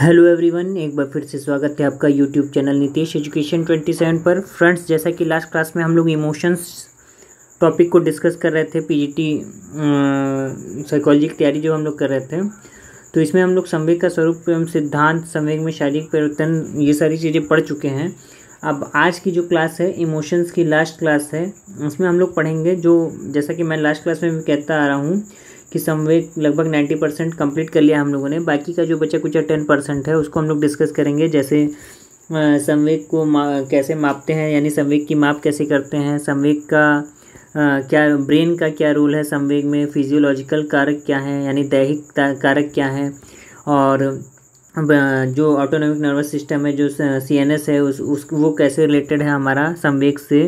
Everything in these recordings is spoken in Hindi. हेलो एवरीवन, एक बार फिर से स्वागत है आपका यूट्यूब चैनल नितेश एजुकेशन 27 पर। फ्रेंड्स, जैसा कि लास्ट क्लास में हम लोग इमोशंस टॉपिक को डिस्कस कर रहे थे, पीजीटी साइकोलॉजी की तैयारी जो हम लोग कर रहे थे, तो इसमें हम लोग संवेग का स्वरूप एवं सिद्धांत, संवेग में शारीरिक परिवर्तन, ये सारी चीज़ें पढ़ चुके हैं। अब आज की जो क्लास है इमोशंस की लास्ट क्लास है, उसमें हम लोग पढ़ेंगे जो जैसा कि मैं लास्ट क्लास में भी कहता आ रहा हूँ कि संवेग लगभग 90% कंप्लीट कर लिया हम लोगों ने। बाकी का जो बचा कुछ 10% है उसको हम लोग डिस्कस करेंगे, जैसे संवेग को कैसे मापते हैं, यानी संवेग की माप कैसे करते हैं, संवेग का क्या ब्रेन का क्या रोल है, संवेग में फिजियोलॉजिकल कारक क्या हैं यानी दैहिक कारक क्या हैं, और जो ऑटोनोमिक नर्वस सिस्टम है, जो सीएनएस है, वो कैसे रिलेटेड है हमारा संवेग से।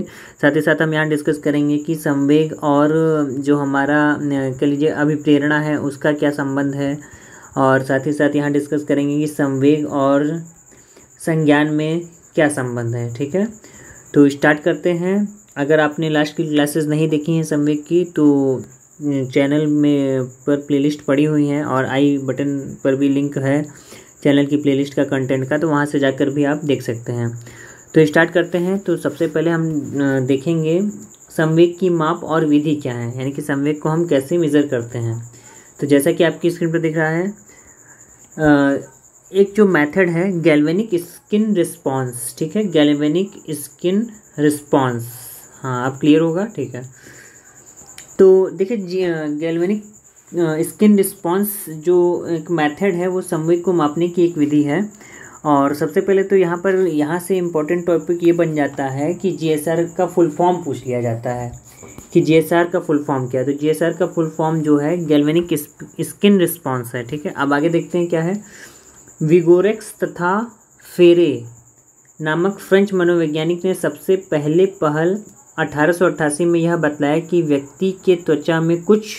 साथ ही साथ हम यहाँ डिस्कस करेंगे कि संवेग और जो हमारा कह लीजिए अभिप्रेरणा है उसका क्या संबंध है, और साथ ही साथ यहाँ डिस्कस करेंगे कि संवेग और संज्ञान में क्या संबंध है। ठीक है, तो स्टार्ट करते हैं। अगर आपने लास्ट की क्लासेस नहीं देखी हैं संवेग की, तो चैनल में पर प्लेलिस्ट पड़ी हुई हैं और आई बटन पर भी लिंक है चैनल की प्लेलिस्ट का कंटेंट का, तो वहाँ से जाकर भी आप देख सकते हैं। तो स्टार्ट करते हैं। तो सबसे पहले हम देखेंगे संवेग की माप और विधि क्या है, यानी कि संवेग को हम कैसे मेज़र करते हैं। तो जैसा कि आपकी स्क्रीन पर दिख रहा है, एक जो मेथड है गैल्वेनिक स्किन रिस्पॉन्स, ठीक है, गैल्वेनिक स्किन रिस्पॉन्स, हाँ आप क्लियर होगा, ठीक है। तो देखिए, गैल्वेनिक स्किन रिस्पॉन्स जो एक मेथड है वो संवेग को मापने की एक विधि है। और सबसे पहले तो यहाँ से इम्पोर्टेंट टॉपिक ये बन जाता है कि जीएसआर का फुल फॉर्म पूछ लिया जाता है कि जीएसआर का फुल फॉर्म क्या है। तो जीएसआर का फुल फॉर्म जो है गैल्वेनिक स्किन रिस्पॉन्स है, ठीक है। अब आगे देखते हैं क्या है। विगोरेक्स तथा फेरे नामक फ्रेंच मनोवैज्ञानिक ने सबसे पहले पहल 1888 में यह बतलाया कि व्यक्ति के त्वचा में कुछ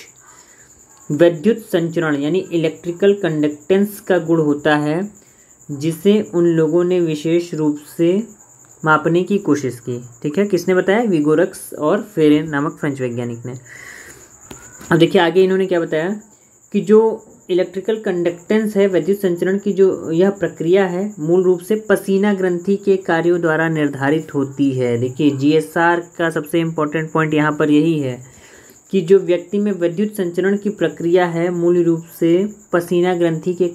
विद्युत संचरण यानी इलेक्ट्रिकल कंडक्टेंस का गुण होता है, जिसे उन लोगों ने विशेष रूप से मापने की कोशिश की। ठीक है, किसने बताया? विगोरेक्स और फेरे नामक फ्रेंच वैज्ञानिक ने। अब देखिए आगे इन्होंने क्या बताया कि जो इलेक्ट्रिकल कंडक्टेंस है विद्युत संचरण की, जो यह प्रक्रिया है मूल रूप से पसीना ग्रंथि के कार्यों द्वारा निर्धारित होती है। देखिए, जीएसआर का सबसे इम्पोर्टेंट पॉइंट यहाँ पर यही है कि जो व्यक्ति में विद्युत संचरण की प्रक्रिया है मूल रूप से पसीना ग्रंथि के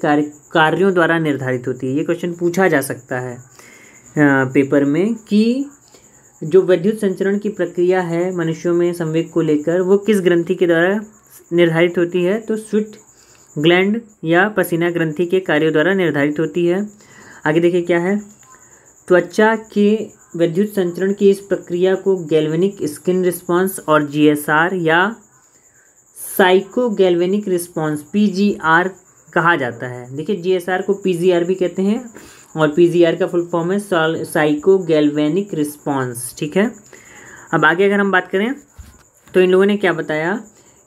कार्यों द्वारा निर्धारित होती है। ये क्वेश्चन पूछा जा सकता है पेपर में कि जो विद्युत संचरण की प्रक्रिया है मनुष्यों में संवेग को लेकर, वो किस ग्रंथि के द्वारा निर्धारित होती है, तो स्वेट ग्लैंड या पसीना ग्रंथि के कार्यों द्वारा निर्धारित होती है। आगे देखिए क्या है, त्वचा के विद्युत संचरण की इस प्रक्रिया को गैल्वेनिक स्किन रिस्पॉन्स और जीएसआर या साइकोगैल्वेनिक रिस्पॉन्स पीजीआर कहा जाता है। देखिए, जीएसआर को पीजीआर भी कहते हैं और पीजीआर का फुल फॉर्म है साइकोगैल्वेनिक रिस्पॉन्स, ठीक है। अब आगे अगर हम बात करें तो इन लोगों ने क्या बताया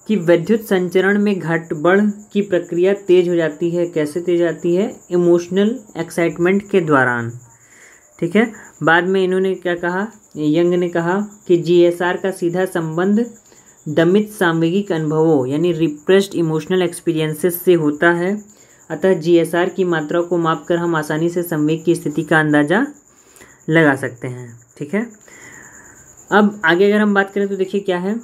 कि विद्युत संचरण में घट बढ़ की प्रक्रिया तेज हो जाती है। कैसे तेज जाती है? इमोशनल एक्साइटमेंट के दौरान, ठीक है। बाद में इन्होंने क्या कहा, यंग ने कहा कि जीएसआर का सीधा संबंध दमित सांवेगिक अनुभवों यानी रिप्रेस्ड इमोशनल एक्सपीरियंसेस से होता है, अतः जीएसआर की मात्रा को मापकर हम आसानी से संवेग की स्थिति का अंदाज़ा लगा सकते हैं, ठीक है। अब आगे अगर हम बात करें तो देखिए क्या है,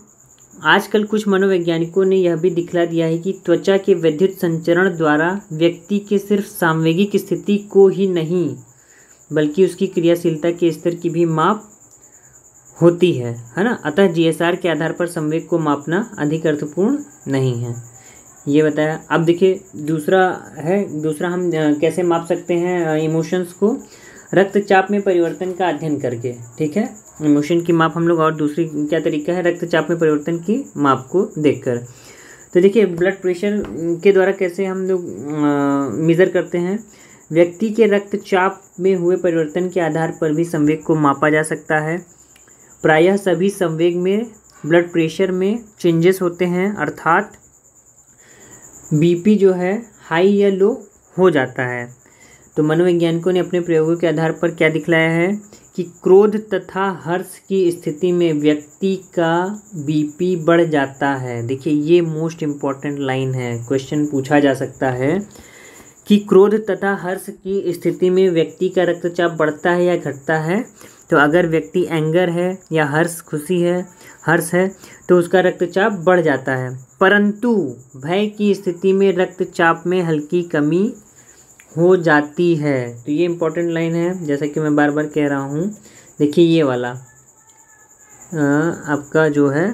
आजकल कुछ मनोवैज्ञानिकों ने यह भी दिखला दिया है कि त्वचा के विद्युत संचरण द्वारा व्यक्ति के सिर्फ सांवेगिक स्थिति को ही नहीं बल्कि उसकी क्रियाशीलता के स्तर की भी माप होती है ना। अतः जीएसआर के आधार पर संवेग को मापना अधिक अर्थपूर्ण नहीं है, ये बताया। अब देखिए दूसरा हम कैसे माप सकते हैं इमोशंस को, रक्तचाप में परिवर्तन का अध्ययन करके, ठीक है। इमोशन की माप हम लोग, और दूसरी क्या तरीका है, रक्तचाप में परिवर्तन की माप को देखकर। तो देखिए, ब्लड प्रेशर के द्वारा कैसे हम लोग मेज़र करते हैं, व्यक्ति के रक्तचाप में हुए परिवर्तन के आधार पर भी संवेग को मापा जा सकता है। प्रायः सभी संवेग में ब्लड प्रेशर में चेंजेस होते हैं, अर्थात बीपी जो है हाई या लो हो जाता है। तो मनोवैज्ञानिकों ने अपने प्रयोगों के आधार पर क्या दिखलाया है कि क्रोध तथा हर्ष की स्थिति में व्यक्ति का बीपी बढ़ जाता है। देखिए, ये मोस्ट इम्पॉर्टेंट लाइन है, क्वेश्चन पूछा जा सकता है कि क्रोध तथा हर्ष की स्थिति में व्यक्ति का रक्तचाप बढ़ता है या घटता है। तो अगर व्यक्ति एंगर है या हर्ष खुशी है हर्ष है तो उसका रक्तचाप बढ़ जाता है, परंतु भय की स्थिति में रक्तचाप में हल्की कमी हो जाती है। तो ये इम्पोर्टेंट लाइन है, जैसा कि मैं बार बार कह रहा हूँ। देखिए ये वाला आपका जो है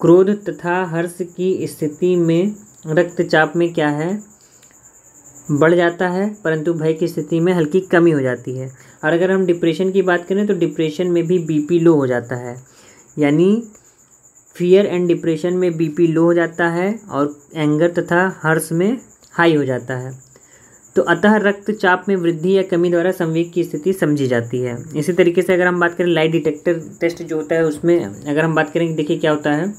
क्रोध तथा हर्ष की स्थिति में रक्तचाप में क्या है, बढ़ जाता है, परंतु भय की स्थिति में हल्की कमी हो जाती है। और अगर हम डिप्रेशन की बात करें तो डिप्रेशन में भी बीपी लो हो जाता है, यानी फियर एंड डिप्रेशन में बीपी लो हो जाता है और एंगर तथा हर्ष में हाई हो जाता है। तो अतः रक्तचाप में वृद्धि या कमी द्वारा संवेग की स्थिति समझी जाती है। इसी तरीके से अगर हम बात करें लाइट डिटेक्टर टेस्ट जो होता है, उसमें अगर हम बात करें, देखिए क्या होता है,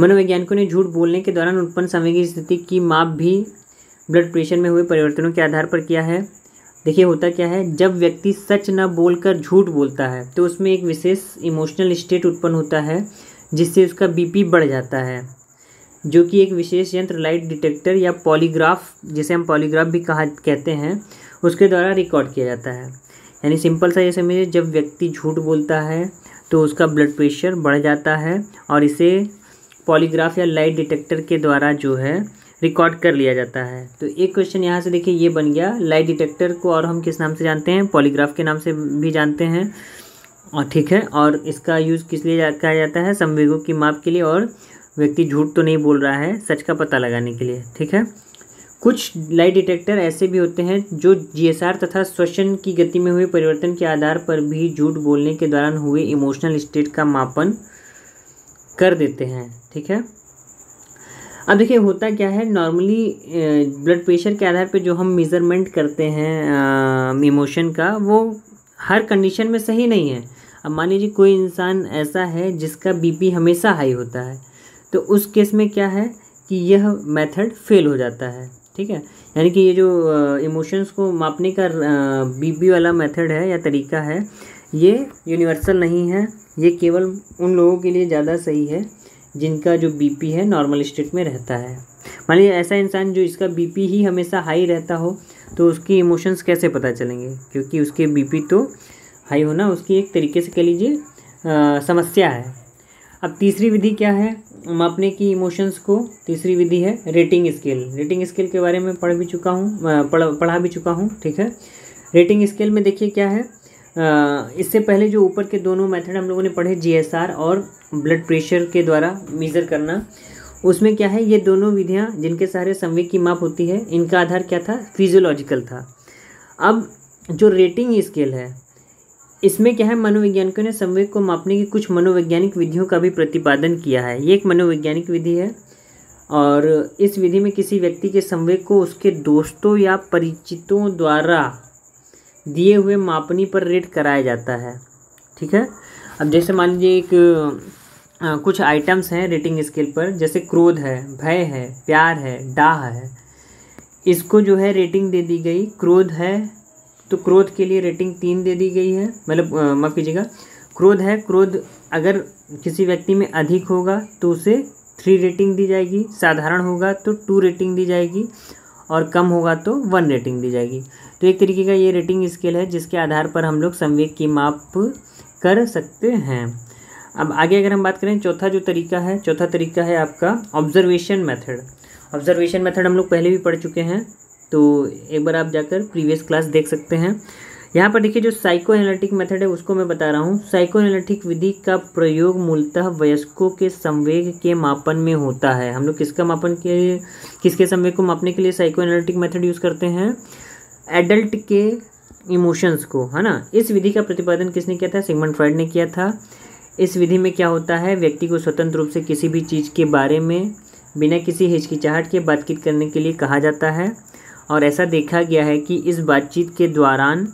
मनोवैज्ञानिकों ने झूठ बोलने के दौरान उत्पन्न संवेगी स्थिति की माप भी ब्लड प्रेशर में हुए परिवर्तनों के आधार पर किया है। देखिए होता क्या है, जब व्यक्ति सच न बोलकर झूठ बोलता है तो उसमें एक विशेष इमोशनल स्टेट उत्पन्न होता है जिससे उसका बीपी बढ़ जाता है, जो कि एक विशेष यंत्र लाइट डिटेक्टर या पॉलीग्राफ, जिसे हम पॉलीग्राफ भी कहते हैं, उसके द्वारा रिकॉर्ड किया जाता है। यानी सिंपल सा ये समझिए, जब व्यक्ति झूठ बोलता है तो उसका ब्लड प्रेशर बढ़ जाता है और इसे पॉलीग्राफ या लाइट डिटेक्टर के द्वारा जो है रिकॉर्ड कर लिया जाता है। तो एक क्वेश्चन यहाँ से देखिए ये बन गया, लाइट डिटेक्टर को और हम किस नाम से जानते हैं, पॉलीग्राफ के नाम से भी जानते हैं, और ठीक है, और इसका यूज़ किस लिए किया जाता है, संवेगों की माप के लिए और व्यक्ति झूठ तो नहीं बोल रहा है, सच का पता लगाने के लिए। ठीक है, कुछ लाइट डिटेक्टर ऐसे भी होते हैं जो जीएसआर तथा श्वसन की गति में हुए परिवर्तन के आधार पर भी झूठ बोलने के दौरान हुए इमोशनल स्टेट का मापन कर देते हैं। ठीक है, अब देखिए होता क्या है, नॉर्मली ब्लड प्रेशर के आधार पे जो हम मेज़रमेंट करते हैं इमोशन का, वो हर कंडीशन में सही नहीं है। अब मान लीजिए कोई इंसान ऐसा है जिसका बीपी हमेशा हाई होता है, तो उस केस में क्या है कि यह मेथड फेल हो जाता है। ठीक है, यानी कि ये जो इमोशंस को मापने का बीपी वाला मेथड है या तरीका है, ये यूनिवर्सल नहीं है, ये केवल उन लोगों के लिए ज़्यादा सही है जिनका जो बीपी है नॉर्मल स्टेट में रहता है। मान लीजिए ऐसा इंसान जो इसका बीपी ही हमेशा हाई रहता हो, तो उसकी इमोशंस कैसे पता चलेंगे, क्योंकि उसके बीपी तो हाई होना उसकी एक तरीके से कह लीजिए समस्या है। अब तीसरी विधि क्या है मापने की इमोशंस को, तीसरी विधि है रेटिंग स्केल। रेटिंग स्केल के बारे में पढ़ा भी चुका हूँ। ठीक है, रेटिंग स्केल में देखिए क्या है, इससे पहले जो ऊपर के दोनों मेथड हम लोगों ने पढ़े, जीएसआर और ब्लड प्रेशर के द्वारा मेज़र करना, उसमें क्या है, ये दोनों विधियां जिनके सहारे संवेग की माप होती है, इनका आधार क्या था, फिजियोलॉजिकल था। अब जो रेटिंग स्केल है, इसमें क्या है, मनोवैज्ञानिकों ने संवेग को मापने की कुछ मनोवैज्ञानिक विधियों का भी प्रतिपादन किया है। ये एक मनोवैज्ञानिक विधि है और इस विधि में किसी व्यक्ति के संवेग को उसके दोस्तों या परिचितों द्वारा दिए हुए मापनी पर रेट कराया जाता है। ठीक है, अब जैसे मान लीजिए कुछ आइटम्स हैं रेटिंग स्केल पर, जैसे क्रोध है, भय है, प्यार है, डाह है, इसको जो है रेटिंग दे दी गई। क्रोध है तो क्रोध के लिए रेटिंग 3 दे दी गई है, मतलब माफ़ कीजिएगा, क्रोध है, क्रोध अगर किसी व्यक्ति में अधिक होगा तो उसे 3 रेटिंग दी जाएगी, साधारण होगा तो 2 रेटिंग दी जाएगी और कम होगा तो 1 रेटिंग दी जाएगी। तो एक तरीके का ये रेटिंग स्केल है जिसके आधार पर हम लोग संवेग की माप कर सकते हैं। अब आगे अगर हम बात करें, चौथा तरीका है आपका ऑब्जर्वेशन मेथड। ऑब्जर्वेशन मेथड हम लोग पहले भी पढ़ चुके हैं, तो एक बार आप जाकर प्रीवियस क्लास देख सकते हैं। यहाँ पर देखिए जो साइको एनालिटिक मेथड है उसको मैं बता रहा हूँ। साइको एनालिटिक विधि का प्रयोग मूलतः वयस्कों के संवेग के मापन में होता है। हम लोग किसके संवेग को मापने के लिए साइको एनालिटिक मेथड यूज़ करते हैं, एडल्ट के इमोशंस को, है ना। इस विधि का प्रतिपादन किसने किया था, सिगमंड फ्रॉयड ने किया था। इस विधि में क्या होता है, व्यक्ति को स्वतंत्र रूप से किसी भी चीज़ के बारे में बिना किसी हिचकिचाहट के बातचीत करने के लिए कहा जाता है, और ऐसा देखा गया है कि इस बातचीत के दौरान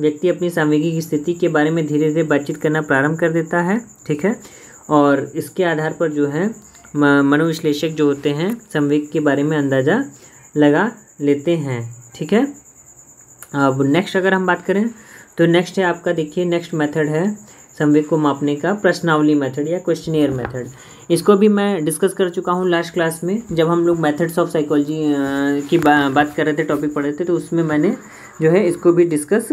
व्यक्ति अपनी संवेगी स्थिति के बारे में धीरे धीरे बातचीत करना प्रारंभ कर देता है। ठीक है, और इसके आधार पर जो है मनोविश्लेषक जो होते हैं संवेग के बारे में अंदाज़ा लगा लेते हैं। ठीक है, अब नेक्स्ट अगर हम बात करें तो नेक्स्ट है आपका, देखिए नेक्स्ट मेथड है संवेग को मापने का प्रश्नावली मेथड या क्वेश्चनियर मेथड, इसको भी मैं डिस्कस कर चुका हूँ लास्ट क्लास में जब हम लोग मेथड्स ऑफ साइकोलॉजी की बात कर रहे थे, टॉपिक पढ़ रहे थे, तो उसमें मैंने जो है इसको भी डिस्कस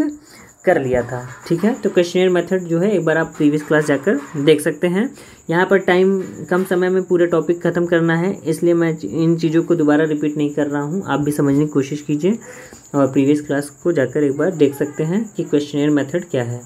कर लिया था। ठीक है, तो क्वेश्चनियर मेथड जो है एक बार आप प्रीवियस क्लास जाकर देख सकते हैं। यहाँ पर टाइम कम समय में पूरे टॉपिक ख़त्म करना है, इसलिए मैं इन चीज़ों को दोबारा रिपीट नहीं कर रहा हूँ, आप भी समझने की कोशिश कीजिए और प्रीवियस क्लास को जाकर एक बार देख सकते हैं कि क्वेश्चनियर मेथड क्या है।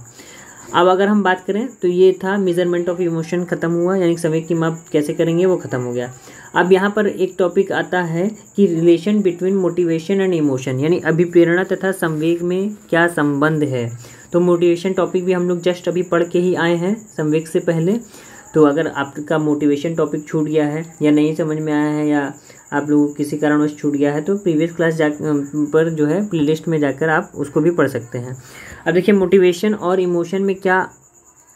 अब अगर हम बात करें तो ये था मेजरमेंट ऑफ इमोशन ख़त्म हुआ, यानी संवेग की माप कैसे करेंगे वो ख़त्म हो गया। अब यहाँ पर एक टॉपिक आता है कि relation between motivation and emotion, यानी अभिप्रेरणा तथा संवेग में क्या संबंध है। तो मोटिवेशन टॉपिक भी हम लोग जस्ट अभी पढ़ के ही आए हैं संवेग से पहले, तो अगर आपका मोटिवेशन टॉपिक छूट गया है या नहीं समझ में आया है या आप लोगों को किसी कारणवश छूट गया है तो प्रीवियस क्लास पर जो है प्लेलिस्ट में जाकर आप उसको भी पढ़ सकते हैं। अब देखिए मोटिवेशन और इमोशन में क्या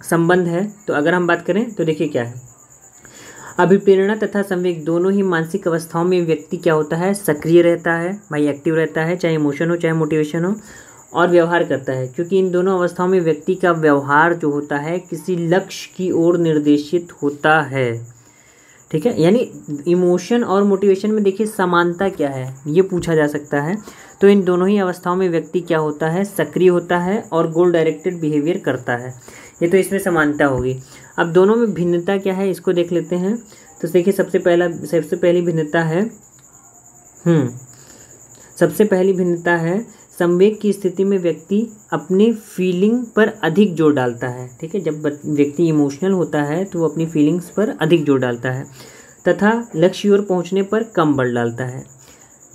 संबंध है, तो अगर हम बात करें तो देखिए क्या है, अभिप्रेरणा तथा संवेग दोनों ही मानसिक अवस्थाओं में व्यक्ति क्या होता है, सक्रिय रहता है, भाई एक्टिव रहता है, चाहे इमोशन हो चाहे मोटिवेशन हो, और व्यवहार करता है, क्योंकि इन दोनों अवस्थाओं में व्यक्ति का व्यवहार जो होता है किसी लक्ष्य की ओर निर्देशित होता है। ठीक है, यानी इमोशन और मोटिवेशन में देखिए समानता क्या है ये पूछा जा सकता है, तो इन दोनों ही अवस्थाओं में व्यक्ति क्या होता है, सक्रिय होता है और गोल डायरेक्टेड बिहेवियर करता है, ये तो इसमें समानता होगी। अब दोनों में भिन्नता क्या है इसको देख लेते हैं, तो देखिए सबसे पहली भिन्नता है संवेग की स्थिति में व्यक्ति अपने फीलिंग पर अधिक जोर डालता है। ठीक है, जब व्यक्ति इमोशनल होता है तो वो अपनी फीलिंग्स पर अधिक जोर डालता है तथा लक्ष्य ओर पहुंचने पर कम बल डालता है।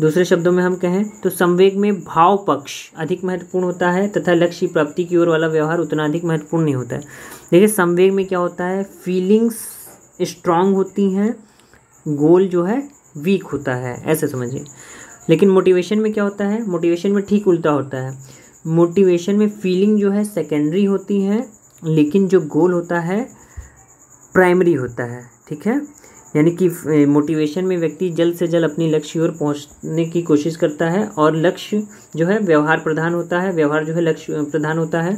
दूसरे शब्दों में हम कहें तो संवेग में भाव पक्ष अधिक महत्वपूर्ण होता है तथा लक्ष्य प्राप्ति की ओर वाला व्यवहार उतना अधिक महत्वपूर्ण नहीं होता है। देखिए संवेग में क्या होता है, फीलिंग्स स्ट्रांग होती हैं, गोल जो है वीक होता है, ऐसे समझिए। लेकिन मोटिवेशन में क्या होता है, मोटिवेशन में ठीक उल्टा होता है, मोटिवेशन में फीलिंग जो है सेकेंडरी होती है लेकिन जो गोल होता है प्राइमरी होता है। ठीक है, यानी कि मोटिवेशन में व्यक्ति जल्द से जल्द अपनी लक्ष्य ओर पहुंचने की कोशिश करता है और लक्ष्य जो है व्यवहार प्रधान होता है, व्यवहार जो है लक्ष्य प्रधान होता है,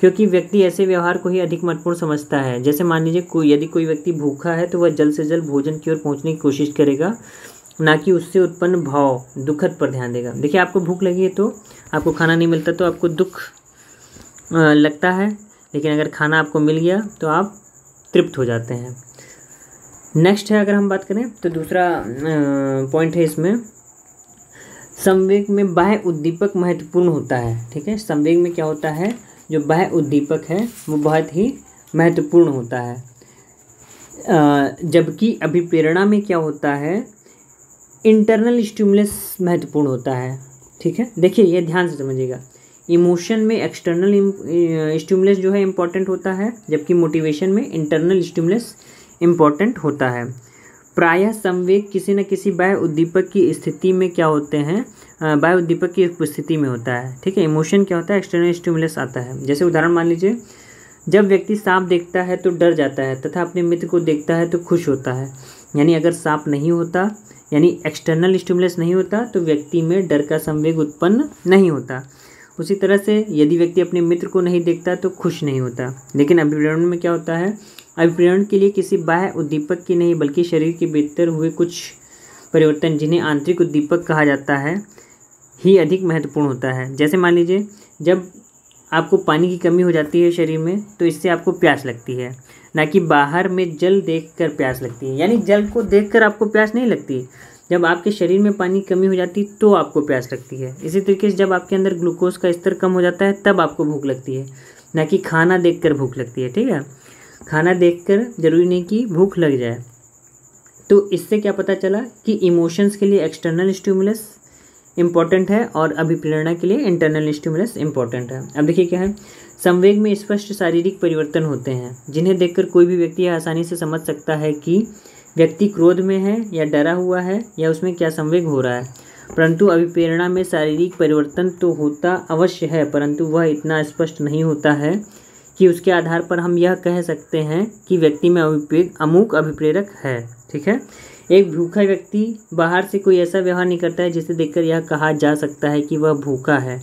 क्योंकि व्यक्ति ऐसे व्यवहार को ही अधिक महत्वपूर्ण समझता है। जैसे मान लीजिए यदि कोई व्यक्ति भूखा है तो वह जल्द से जल्द भोजन की ओर पहुँचने की कोशिश करेगा, ना कि उससे उत्पन्न भाव दुखद पर ध्यान देगा। देखिए आपको भूख लगी है तो आपको खाना नहीं मिलता तो आपको दुख लगता है, लेकिन अगर खाना आपको मिल गया तो आप तृप्त हो जाते हैं। नेक्स्ट है, अगर हम बात करें तो दूसरा पॉइंट है इसमें, संवेग में बाह्य उद्दीपक महत्वपूर्ण होता है। ठीक है, संवेग में क्या होता है, जो बाह्य उद्दीपक है वो बहुत ही महत्वपूर्ण होता है, जबकि अभिप्रेरणा में क्या होता है, इंटरनल स्टिमुलस महत्वपूर्ण होता है। ठीक है, देखिए ये ध्यान से समझिएगा, इमोशन में एक्सटर्नल स्टिमुलस जो है इम्पॉर्टेंट होता है, जबकि मोटिवेशन में इंटरनल स्टिमुलस इम्पॉर्टेंट होता है। प्रायः संवेग किसी न किसी बाह्य उद्दीपक की स्थिति में क्या होते हैं, बाह्य उद्दीपक की स्थिति में होता है। ठीक है, इमोशन क्या होता है, एक्सटर्नल स्टिमुलस आता है। जैसे उदाहरण मान लीजिए, जब व्यक्ति सांप देखता है तो डर जाता है तथा अपने मित्र को देखता है तो खुश होता है, यानी अगर सांप नहीं होता, यानी एक्सटर्नल स्टिमुलस नहीं होता, तो व्यक्ति में डर का संवेग उत्पन्न नहीं होता। उसी तरह से यदि व्यक्ति अपने मित्र को नहीं देखता तो खुश नहीं होता। लेकिन अभिप्रेरण में क्या होता है, अभिप्रेरण के लिए किसी बाह्य उद्दीपक की नहीं बल्कि शरीर के भीतर हुए कुछ परिवर्तन, जिन्हें आंतरिक उद्दीपक कहा जाता है, ही अधिक महत्वपूर्ण होता है। जैसे मान लीजिए जब आपको पानी की कमी हो जाती है शरीर में तो इससे आपको प्यास लगती है, ना कि बाहर में जल देखकर प्यास लगती है। यानी जल को देखकर आपको प्यास नहीं लगती, जब आपके शरीर में पानी की कमी हो जाती तो आपको प्यास लगती है। इसी तरीके से जब आपके अंदर ग्लूकोज का स्तर कम हो जाता है तब आपको भूख लगती है, ना कि खाना देखकर भूख लगती है। ठीक है, खाना देखकर जरूरी नहीं कि भूख लग जाए। तो इससे क्या पता चला कि इमोशंस के लिए एक्सटर्नल स्टिमुलस इम्पॉर्टेंट है और अभिप्रेरणा के लिए इंटरनल स्टिमुलस इम्पॉर्टेंट है। अब देखिए क्या है, संवेग में स्पष्ट शारीरिक परिवर्तन होते हैं, जिन्हें देखकर कोई भी व्यक्ति आसानी से समझ सकता है कि व्यक्ति क्रोध में है या डरा हुआ है या उसमें क्या संवेग हो रहा है। परंतु अभिप्रेरणा में शारीरिक परिवर्तन तो होता अवश्य है, परंतु वह इतना स्पष्ट नहीं होता है कि उसके आधार पर हम यह कह सकते हैं कि व्यक्ति में अमुक अभिप्रेरक है। ठीक है, एक भूखा व्यक्ति बाहर से कोई ऐसा व्यवहार नहीं करता है जिसे देखकर यह कहा जा सकता है कि वह भूखा है,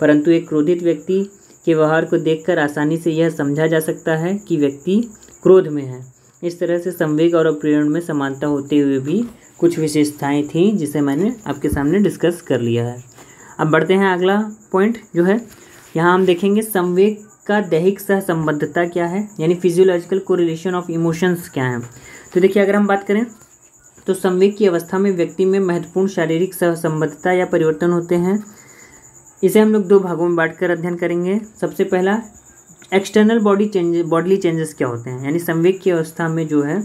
परंतु एक क्रोधित व्यक्ति के व्यवहार को देखकर आसानी से यह समझा जा सकता है कि व्यक्ति क्रोध में है। इस तरह से संवेग और प्रेरण में समानता होते हुए भी कुछ विशेषताएं थीं जिसे मैंने आपके सामने डिस्कस कर लिया है। अब बढ़ते हैं अगला पॉइंट जो है, यहाँ हम देखेंगे संवेग का दैहिक सहसंबद्धता क्या है, यानी फिजियोलॉजिकल कोरिलेशन ऑफ इमोशंस क्या है। तो देखिए, अगर हम बात करें तो संवेग की अवस्था में व्यक्ति में महत्वपूर्ण शारीरिक सहसंबद्धता या परिवर्तन होते हैं। इसे हम लोग दो भागों में बांटकर अध्ययन करेंगे। सबसे पहला, एक्सटर्नल बॉडीली चेंजेस क्या होते हैं, यानी संवेग की अवस्था में जो है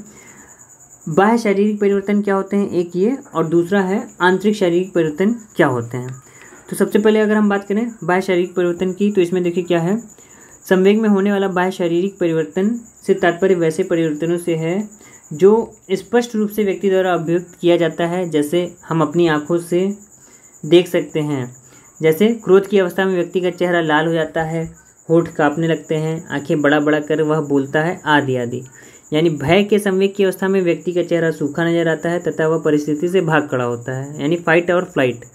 बाह्य शारीरिक परिवर्तन क्या होते हैं, एक ये, और दूसरा है आंतरिक शारीरिक परिवर्तन क्या होते हैं। तो सबसे पहले अगर हम बात करें बाह्य शारीरिक परिवर्तन की, तो इसमें देखिए क्या है, संवेग में होने वाला बाह्य शारीरिक परिवर्तन से तात्पर्य वैसे परिवर्तनों से है जो स्पष्ट रूप से व्यक्ति द्वारा अभिव्यक्त किया जाता है, जैसे हम अपनी आँखों से देख सकते हैं। जैसे क्रोध की अवस्था में व्यक्ति का चेहरा लाल हो जाता है, होठ कांपने लगते हैं, आंखें बड़ा बड़ा कर वह बोलता है, आदि आदि। यानी भय के संवेग की अवस्था में व्यक्ति का चेहरा सूखा नजर आता है तथा वह परिस्थिति से भाग खड़ा होता है, यानी फाइट और फ्लाइट।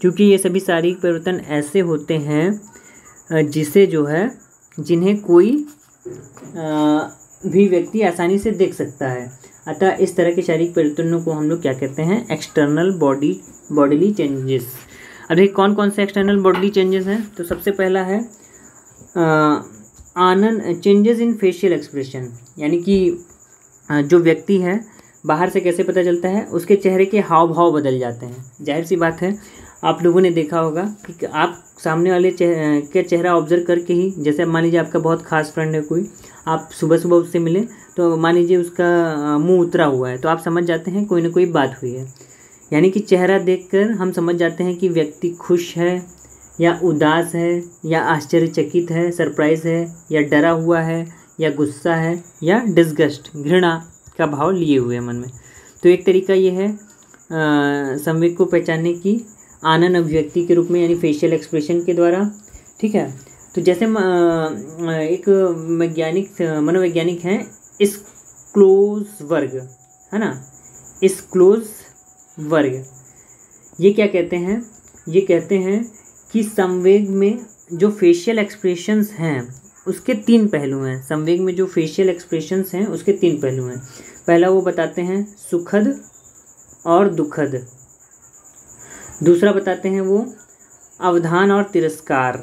क्योंकि ये सभी शारीरिक परिवर्तन ऐसे होते हैं जिसे जो है जिन्हें कोई भी व्यक्ति आसानी से देख सकता है। अतः इस तरह के शारीरिक परिवर्तनों को हम लोग क्या कहते हैं, एक्सटर्नल बॉडीली चेंजेस। अब देखिए कौन कौन से एक्सटर्नल बॉडीली चेंजेस हैं। तो सबसे पहला है आनंद चेंजेस इन फेशियल एक्सप्रेशन, यानी कि जो व्यक्ति है बाहर से कैसे पता चलता है, उसके चेहरे के हाव भाव बदल जाते हैं। जाहिर सी बात है, आप लोगों ने देखा होगा कि आप सामने वाले के चेहरा ऑब्जर्व करके ही, जैसे मान लीजिए आपका बहुत खास फ्रेंड है कोई, आप सुबह सुबह उससे मिले तो मान लीजिए उसका मुंह उतरा हुआ है, तो आप समझ जाते हैं कोई ना कोई बात हुई है। यानी कि चेहरा देखकर हम समझ जाते हैं कि व्यक्ति खुश है या उदास है या आश्चर्यचकित है, सरप्राइज है या डरा हुआ है या गुस्सा है या डिस्गस्ट, घृणा का भाव लिए हुए मन में। तो एक तरीका ये है संवेग को पहचानने की, आनंद अभिव्यक्ति के रूप में, यानी फेशियल एक्सप्रेशन के द्वारा। ठीक है, तो जैसे एक मनोवैज्ञानिक हैं इस क्लोज वर्ग, है ना, इस क्लोज वर्ग, ये क्या कहते हैं, ये कहते हैं कि संवेग में जो फेशियल एक्सप्रेशंस हैं उसके तीन पहलू हैं। संवेग में जो फेशियल एक्सप्रेशंस हैं उसके तीन पहलू हैं। पहला वो बताते हैं सुखद और दुखद, दूसरा बताते हैं वो अवधान और तिरस्कार,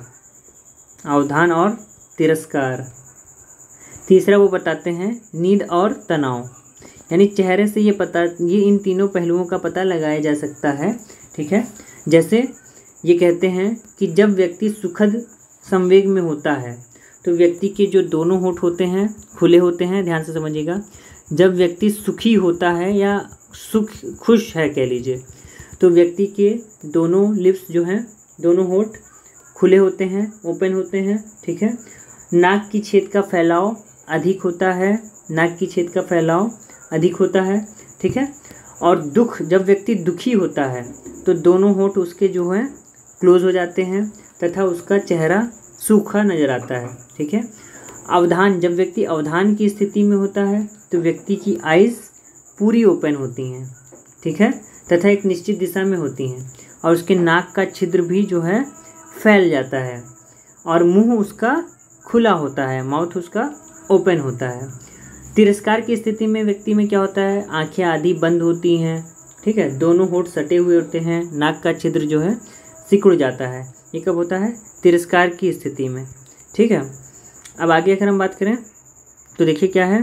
अवधान और तिरस्कार, तीसरा वो बताते हैं नींद और तनाव। यानी चेहरे से ये इन तीनों पहलुओं का पता लगाया जा सकता है। ठीक है, जैसे ये कहते हैं कि जब व्यक्ति सुखद संवेग में होता है तो व्यक्ति के जो दोनों होंठ होते हैं खुले होते हैं, ध्यान से समझिएगा। जब व्यक्ति सुखी होता है या खुश है कह लीजिए, तो व्यक्ति के दोनों लिप्स जो हैं, दोनों होंठ खुले होते हैं, ओपन होते हैं। ठीक है, नाक की छेद का फैलाव अधिक होता है, नाक की छेद का फैलाव अधिक होता है। ठीक है, और दुख, जब व्यक्ति दुखी होता है तो दोनों होंठ उसके जो हैं क्लोज हो जाते हैं तथा उसका चेहरा सूखा नज़र आता है। ठीक है, अवधान, जब व्यक्ति अवधान की स्थिति में होता है तो व्यक्ति की आइज़ पूरी ओपन होती हैं, ठीक है, तथा एक निश्चित दिशा में होती हैं, और उसके नाक का छिद्र भी जो है फैल जाता है, और मुंह उसका खुला होता है, माउथ उसका ओपन होता है। तिरस्कार की स्थिति में व्यक्ति में क्या होता है, आंखें आधी बंद होती हैं, ठीक है, दोनों होंठ सटे हुए होते हैं, नाक का छिद्र जो है सिकुड़ जाता है। ये कब होता है, तिरस्कार की स्थिति में। ठीक है, अब आगे अगर हम बात करें तो देखिए क्या है,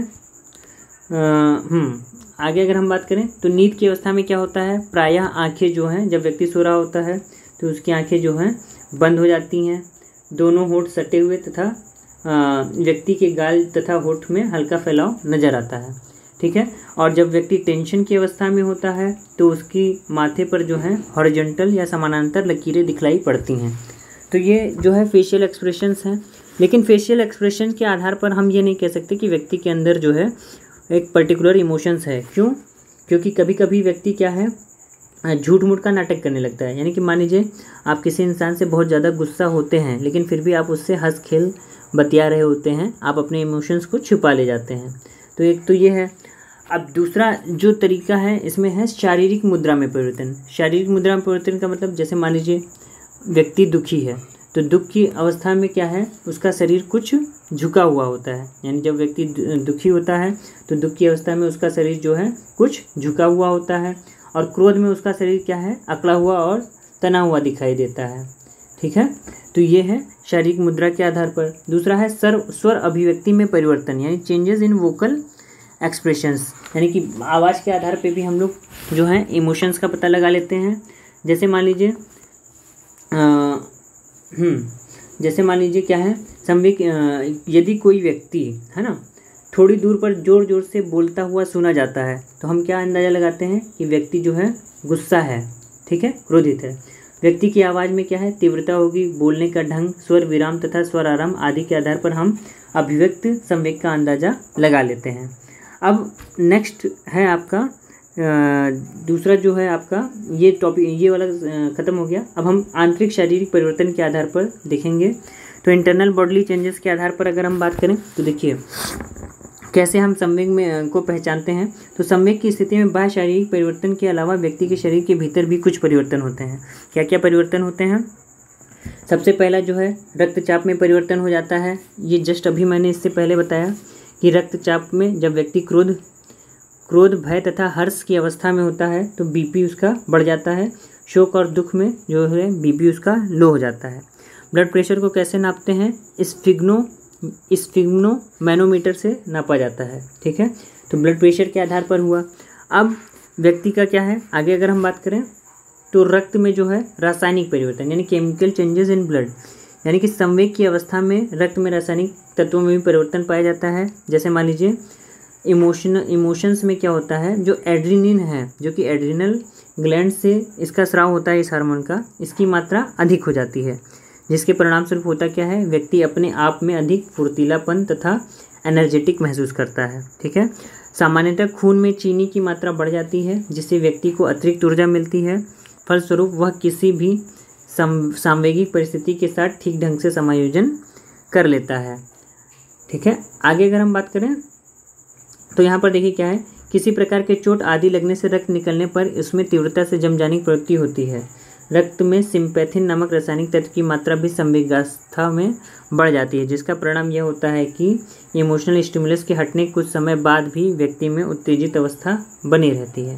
आगे अगर हम बात करें तो नींद की अवस्था में क्या होता है, प्रायः आंखें जो हैं, जब व्यक्ति सो रहा होता है तो उसकी आंखें जो हैं बंद हो जाती हैं, दोनों होंठ सटे हुए तथा व्यक्ति के गाल तथा होठ में हल्का फैलाव नज़र आता है। ठीक है, और जब व्यक्ति टेंशन की अवस्था में होता है तो उसकी माथे पर जो है हॉरिजॉन्टल या समानांतर लकीरें दिखलाई पड़ती हैं। तो ये जो है फेशियल एक्सप्रेशंस हैं, लेकिन फेशियल एक्सप्रेशन के आधार पर हम ये नहीं कह सकते कि व्यक्ति के अंदर जो है एक पर्टिकुलर इमोशंस है। क्यों? क्योंकि कभी कभी व्यक्ति क्या है, झूठ मूठ का नाटक करने लगता है। यानी कि मान लीजिए आप किसी इंसान से बहुत ज़्यादा गुस्सा होते हैं, लेकिन फिर भी आप उससे हंस खेल बतिया रहे होते हैं, आप अपने इमोशंस को छुपा ले जाते हैं। तो एक तो ये है। अब दूसरा जो तरीका है इसमें है शारीरिक मुद्रा में परिवर्तन। शारीरिक मुद्रा में परिवर्तन का मतलब, जैसे मान लीजिए व्यक्ति दुखी है तो दुख की अवस्था में क्या है, उसका शरीर कुछ झुका हुआ होता है, यानी जब व्यक्ति दुखी होता है तो दुख की अवस्था में उसका शरीर जो है कुछ झुका हुआ होता है, और क्रोध में उसका शरीर क्या है, अकड़ा हुआ और तना हुआ दिखाई देता है। ठीक है, तो ये है शारीरिक मुद्रा के आधार पर। दूसरा है स्वर अभिव्यक्ति में परिवर्तन, यानी चेंजेस इन वोकल एक्सप्रेशंस, यानी कि आवाज़ के आधार पे भी हम लोग जो है इमोशंस का पता लगा लेते हैं। जैसे मान लीजिए क्या है, यदि कोई व्यक्ति है ना थोड़ी दूर पर ज़ोर ज़ोर से बोलता हुआ सुना जाता है तो हम क्या अंदाज़ा लगाते हैं कि व्यक्ति जो है गुस्सा है, ठीक है, क्रोधित है। व्यक्ति की आवाज़ में क्या है, तीव्रता होगी, बोलने का ढंग, स्वर विराम तथा स्वर आराम आदि के आधार पर हम अभिव्यक्त संवेग का अंदाज़ा लगा लेते हैं। अब नेक्स्ट है आपका दूसरा जो है आपका ये टॉपिक, ये वाला ख़त्म हो गया। अब हम आंतरिक शारीरिक परिवर्तन के आधार पर देखेंगे। तो इंटरनल बॉडली चेंजेस के आधार पर अगर हम बात करें तो देखिए कैसे हम संवेग में को पहचानते हैं। तो संवेग की स्थिति में बाह्य शारीरिक परिवर्तन के अलावा व्यक्ति के शरीर के भीतर भी कुछ परिवर्तन होते हैं। क्या क्या परिवर्तन होते हैं? सबसे पहला जो है रक्तचाप में परिवर्तन हो जाता है। ये जस्ट अभी मैंने इससे पहले बताया कि रक्तचाप में जब व्यक्ति क्रोध भय तथा हर्ष की अवस्था में होता है तो बीपी उसका बढ़ जाता है। शोक और दुख में जो है बीपी उसका लो हो जाता है। ब्लड प्रेशर को कैसे नापते हैं? स्फिग्नो मैनोमीटर से नापा जाता है। ठीक है, तो ब्लड प्रेशर के आधार पर हुआ। अब व्यक्ति का क्या है आगे अगर हम बात करें तो रक्त में जो है रासायनिक परिवर्तन, यानी केमिकल चेंजेस इन ब्लड, यानी कि संवेग की अवस्था में रक्त में रासायनिक तत्वों में भी परिवर्तन पाया जाता है। जैसे मान लीजिए इमोशंस में क्या होता है, जो एड्रेनालिन है, जो कि एड्रेनल ग्लैंड से इसका स्राव होता है, इस हार्मोन का, इसकी मात्रा अधिक हो जाती है, जिसके परिणाम स्वरूप होता क्या है, व्यक्ति अपने आप में अधिक फुर्तीलापन तथा एनर्जेटिक महसूस करता है। ठीक है, सामान्यतः खून में चीनी की मात्रा बढ़ जाती है, जिससे व्यक्ति को अतिरिक्त ऊर्जा मिलती है। फलस्वरूप वह किसी भी सांवेगिक परिस्थिति के साथ ठीक ढंग से समायोजन कर लेता है। ठीक है, आगे अगर हम बात करें तो यहाँ पर देखिए क्या है, किसी प्रकार के चोट आदि लगने से रक्त निकलने पर इसमें तीव्रता से जम जाने की प्रवृत्ति होती है। रक्त में सिम्पैथिन नामक रासायनिक तत्व की मात्रा भी संवेगावस्था में बढ़ जाती है, जिसका परिणाम यह होता है कि इमोशनल स्टिमुलस के हटने के कुछ समय बाद भी व्यक्ति में उत्तेजित अवस्था बनी रहती है।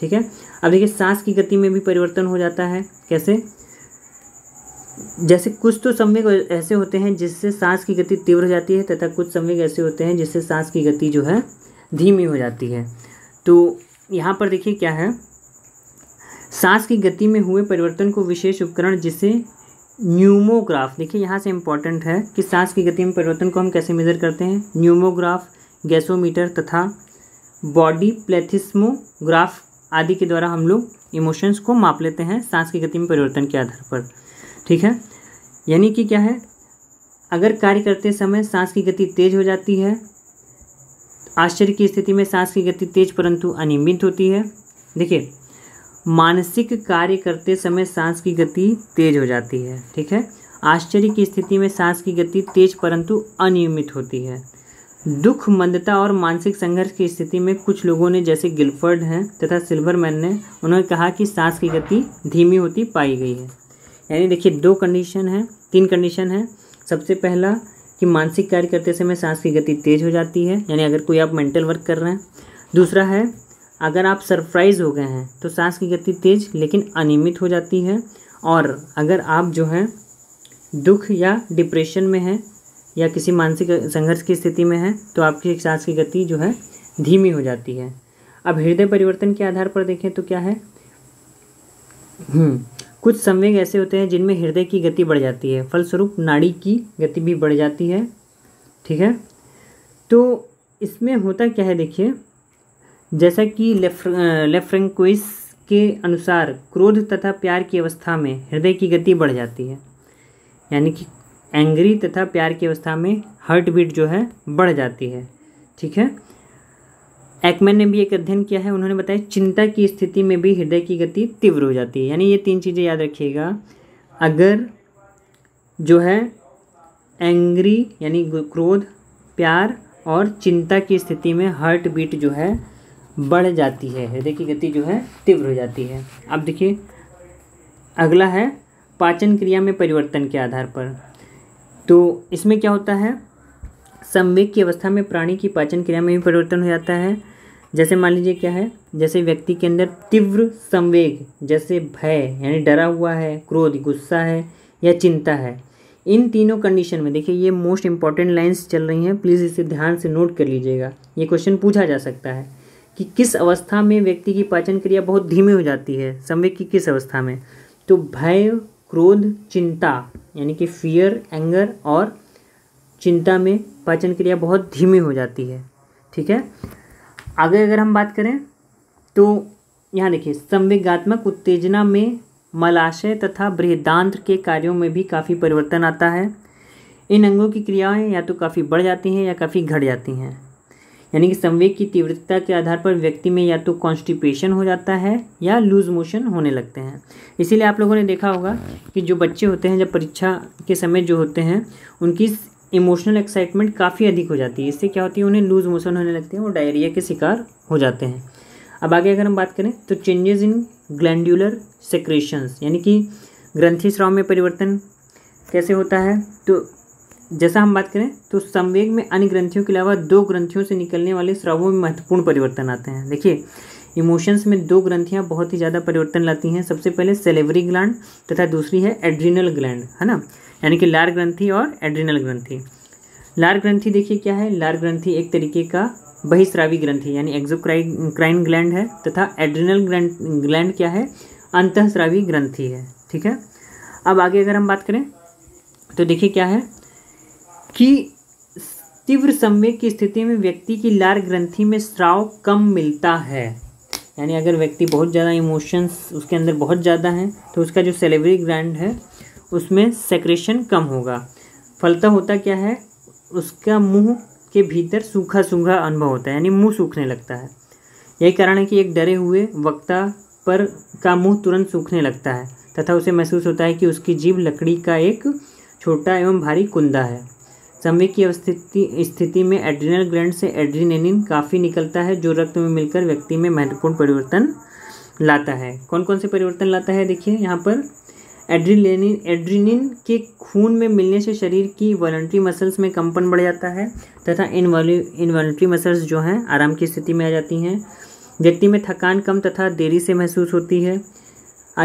ठीक है, अब देखिए सांस की गति में भी परिवर्तन हो जाता है। कैसे? जैसे कुछ तो संवेग ऐसे होते हैं जिससे सांस की गति तीव्र हो जाती है तथा कुछ संवेग ऐसे होते हैं जिससे सांस की गति जो है धीमी हो जाती है। तो यहाँ पर देखिए क्या है, सांस की गति में हुए परिवर्तन को विशेष उपकरण जिसे न्यूमोग्राफ, देखिए यहाँ से इम्पॉर्टेंट है कि सांस की गति में परिवर्तन को हम कैसे मेजर करते हैं, न्यूमोग्राफ, गैसोमीटर तथा बॉडी प्लेथिस्मोग्राफ आदि के द्वारा हम लोग इमोशंस को माप लेते हैं सांस की गति में परिवर्तन के आधार पर। ठीक है, यानी कि क्या है, अगर कार्य करते समय सांस की गति तेज हो जाती है, आश्चर्य की स्थिति में सांस की गति तेज परंतु अनियमित होती है। देखिए मानसिक कार्य करते समय सांस की गति तेज हो जाती है। ठीक है, आश्चर्य की स्थिति में सांस की गति तेज परंतु अनियमित होती है। दुख, मंदता और मानसिक संघर्ष की स्थिति में कुछ लोगों ने, जैसे गिल्फर्ड हैं तथा सिल्वरमैन ने, उन्होंने कहा कि सांस की गति धीमी होती पाई गई है। यानी देखिए तीन कंडीशन है। सबसे पहला कि मानसिक कार्य करते समय सांस की गति तेज हो जाती है, यानी अगर कोई आप मेंटल वर्क कर रहे हैं। दूसरा है अगर आप सरप्राइज हो गए हैं तो सांस की गति तेज लेकिन अनियमित हो जाती है। और अगर आप जो हैं दुख या डिप्रेशन में हैं या किसी मानसिक संघर्ष की स्थिति में हैं तो आपकी सांस की गति जो है धीमी हो जाती है। अब हृदय परिवर्तन के आधार पर देखें तो क्या है, कुछ संवेग ऐसे होते हैं जिनमें हृदय की गति बढ़ जाती है, फलस्वरूप नाड़ी की गति भी बढ़ जाती है। ठीक है, तो इसमें होता क्या है, देखिए जैसा कि लेफ्रेंकोइस के अनुसार क्रोध तथा प्यार की अवस्था में हृदय की गति बढ़ जाती है, यानी कि एंग्री तथा प्यार की अवस्था में हार्ट बीट जो है बढ़ जाती है। ठीक है, एकमैन ने भी एक अध्ययन किया है, उन्होंने बताया चिंता की स्थिति में भी हृदय की गति तीव्र हो जाती है। यानी ये तीन चीज़ें याद रखिएगा, अगर जो है एंग्री यानी क्रोध, प्यार और चिंता की स्थिति में हार्ट बीट जो है बढ़ जाती है, हृदय की गति जो है तीव्र हो जाती है। अब देखिए अगला है पाचन क्रिया में परिवर्तन के आधार पर। तो इसमें क्या होता है, संवेग की अवस्था में प्राणी की पाचन क्रिया में भी परिवर्तन हो जाता है। जैसे मान लीजिए क्या है, जैसे व्यक्ति के अंदर तीव्र संवेग जैसे भय यानी डरा हुआ है, क्रोध गुस्सा है या चिंता है, इन तीनों कंडीशन में देखिए ये मोस्ट इंपॉर्टेंट लाइंस चल रही हैं, प्लीज़ इसे ध्यान से नोट कर लीजिएगा। ये क्वेश्चन पूछा जा सकता है कि किस अवस्था में व्यक्ति की पाचन क्रिया बहुत धीमी हो जाती है, संवेग की किस अवस्था में। तो भय क्रोध चिंता यानी कि फियर एंगर और चिंता में पाचन क्रिया बहुत धीमी हो जाती है। ठीक है, आगे अगर हम बात करें तो यहाँ देखिए संवेगात्मक उत्तेजना में मलाशय तथा बृहदान्त्र के कार्यों में भी काफ़ी परिवर्तन आता है। इन अंगों की क्रियाएं या तो काफ़ी बढ़ जाती हैं या काफ़ी घट जाती हैं। यानी कि संवेग की तीव्रता के आधार पर व्यक्ति में या तो कॉन्स्टिपेशन हो जाता है या लूज मोशन होने लगते हैं। इसीलिए आप लोगों ने देखा होगा कि जो बच्चे होते हैं जब परीक्षा के समय जो होते हैं उनकी इमोशनल एक्साइटमेंट काफ़ी अधिक हो जाती है। इससे क्या होती है, उन्हें लूज मोशन होने लगते हैं, वो डायरिया के शिकार हो जाते हैं। अब आगे अगर हम बात करें तो चेंजेस इन ग्लैंडुलर सेक्रेशंस यानी कि ग्रंथि स्राव में परिवर्तन कैसे होता है। तो जैसा हम बात करें तो संवेग में अन्य ग्रंथियों के अलावा दो ग्रंथियों से निकलने वाले स्रावों में महत्वपूर्ण परिवर्तन आते हैं। देखिए इमोशंस में दो ग्रंथियाँ बहुत ही ज़्यादा परिवर्तन लाती हैं, सबसे पहले सेलेवरी ग्लैंड तथा दूसरी है एड्रिनल ग्लैंड, है ना, यानी कि लार ग्रंथि और एड्रिनल ग्रंथि। लार ग्रंथि देखिए क्या है, लार ग्रंथि एक तरीके का बहिस्रावी ग्रंथि यानी एक्सोक्राइन ग्लैंड है तथा एड्रिनल ग्लैंड क्या है, अंतःस्रावी ग्रंथि है। ठीक है, अब आगे अगर हम बात करें तो देखिए क्या है कि तीव्र संवेग की स्थिति में व्यक्ति की लार ग्रंथि में स्राव कम मिलता है। यानी अगर व्यक्ति बहुत ज़्यादा इमोशंस उसके अंदर बहुत ज़्यादा हैं तो उसका जो सेलेब्री ग्लैंड है उसमें सेक्रेशन कम होगा। फलता होता क्या है, उसका मुंह के भीतर सूखा सूखा अनुभव होता है, यानी मुंह सूखने लगता है। यही कारण है कि एक डरे हुए वक्ता पर का मुंह तुरंत सूखने लगता है तथा उसे महसूस होता है कि उसकी जीभ लकड़ी का एक छोटा एवं भारी कुंदा है। संवेग की स्थिति में एड्रिनल ग्लैंड से एड्रीनेलिन काफ़ी निकलता है जो रक्त में मिलकर व्यक्ति में महत्वपूर्ण परिवर्तन लाता है। कौन कौन से परिवर्तन लाता है, देखिए यहाँ पर एड्रीनिन के खून में मिलने से शरीर की वॉलंटरी मसल्स में कंपन बढ़ जाता है तथा इनवॉलंटरी मसल्स जो हैं आराम की स्थिति में आ जाती हैं। व्यक्ति में थकान कम तथा देरी से महसूस होती है।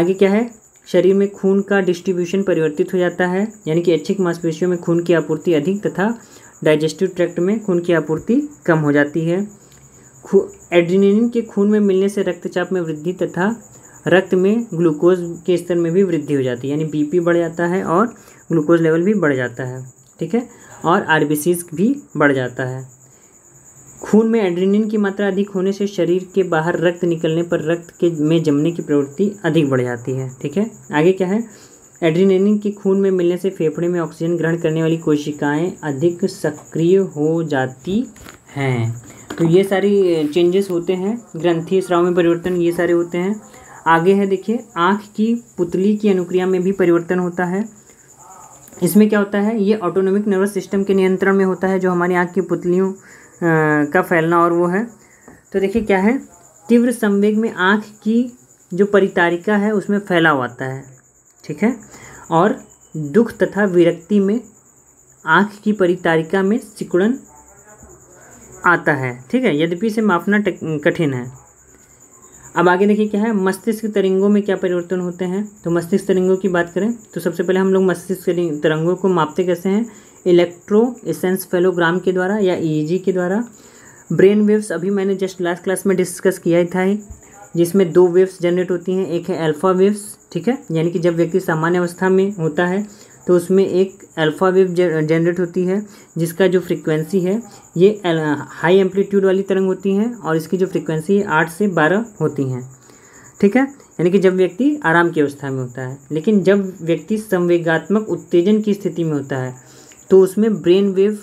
आगे क्या है, शरीर में खून का डिस्ट्रीब्यूशन परिवर्तित हो जाता है, यानी कि ऐच्छिक मांसपेशियों में खून की आपूर्ति अधिक तथा डाइजेस्टिव ट्रैक्ट में खून की आपूर्ति कम हो जाती है। एड्रीनिन के खून में मिलने से रक्तचाप में वृद्धि तथा रक्त में ग्लूकोज के स्तर में भी वृद्धि हो जाती है, यानी बीपी बढ़ जाता है और ग्लूकोज लेवल भी बढ़ जाता है। ठीक है, और आरबीसीज भी बढ़ जाता है। खून में एड्रेनालिन की मात्रा अधिक होने से शरीर के बाहर रक्त निकलने पर रक्त के में जमने की प्रवृत्ति अधिक बढ़ जाती है। ठीक है, आगे क्या है, एड्रेनालिन के खून में मिलने से फेफड़े में ऑक्सीजन ग्रहण करने वाली कोशिकाएं अधिक सक्रिय हो जाती हैं। तो ये सारी चेंजेस होते हैं, ग्रंथि स्राव में परिवर्तन ये सारे होते हैं। आगे है देखिए आँख की पुतली की अनुक्रिया में भी परिवर्तन होता है। इसमें क्या होता है, ये ऑटोनोमिक नर्वस सिस्टम के नियंत्रण में होता है जो हमारी आँख की पुतलियों का फैलना और वो है। तो देखिए क्या है, तीव्र संवेग में आँख की जो परितारिका है उसमें फैलाव आता है। ठीक है, और दुख तथा विरक्ति में आँख की परितारिका में सिकुड़न आता है। ठीक है, यद्यपि इसे मापना कठिन है। अब आगे देखिए क्या है, मस्तिष्क तरंगों में क्या परिवर्तन होते हैं। तो मस्तिष्क तरंगों की बात करें तो सबसे पहले हम लोग मस्तिष्क तरंगों को मापते कैसे हैं, इलेक्ट्रोएसेंसेफेलोग्राम के द्वारा या ईईजी के द्वारा। ब्रेन वेव्स अभी मैंने जस्ट लास्ट क्लास में डिस्कस किया ही था, जिसमें दो वेव्स जनरेट होती हैं, एक है अल्फ़ा वेव्स। ठीक है, यानी कि जब व्यक्ति सामान्य अवस्था में होता है तो उसमें एक अल्फ़ा वेव जनरेट होती है जिसका जो फ्रीक्वेंसी है ये हाई एम्पलीट्यूड वाली तरंग होती हैं और इसकी जो फ्रीक्वेंसी 8 से 12 होती हैं। ठीक है, यानी कि जब व्यक्ति आराम की अवस्था में होता है। लेकिन जब व्यक्ति संवेगात्मक उत्तेजन की स्थिति में होता है तो उसमें ब्रेन वेव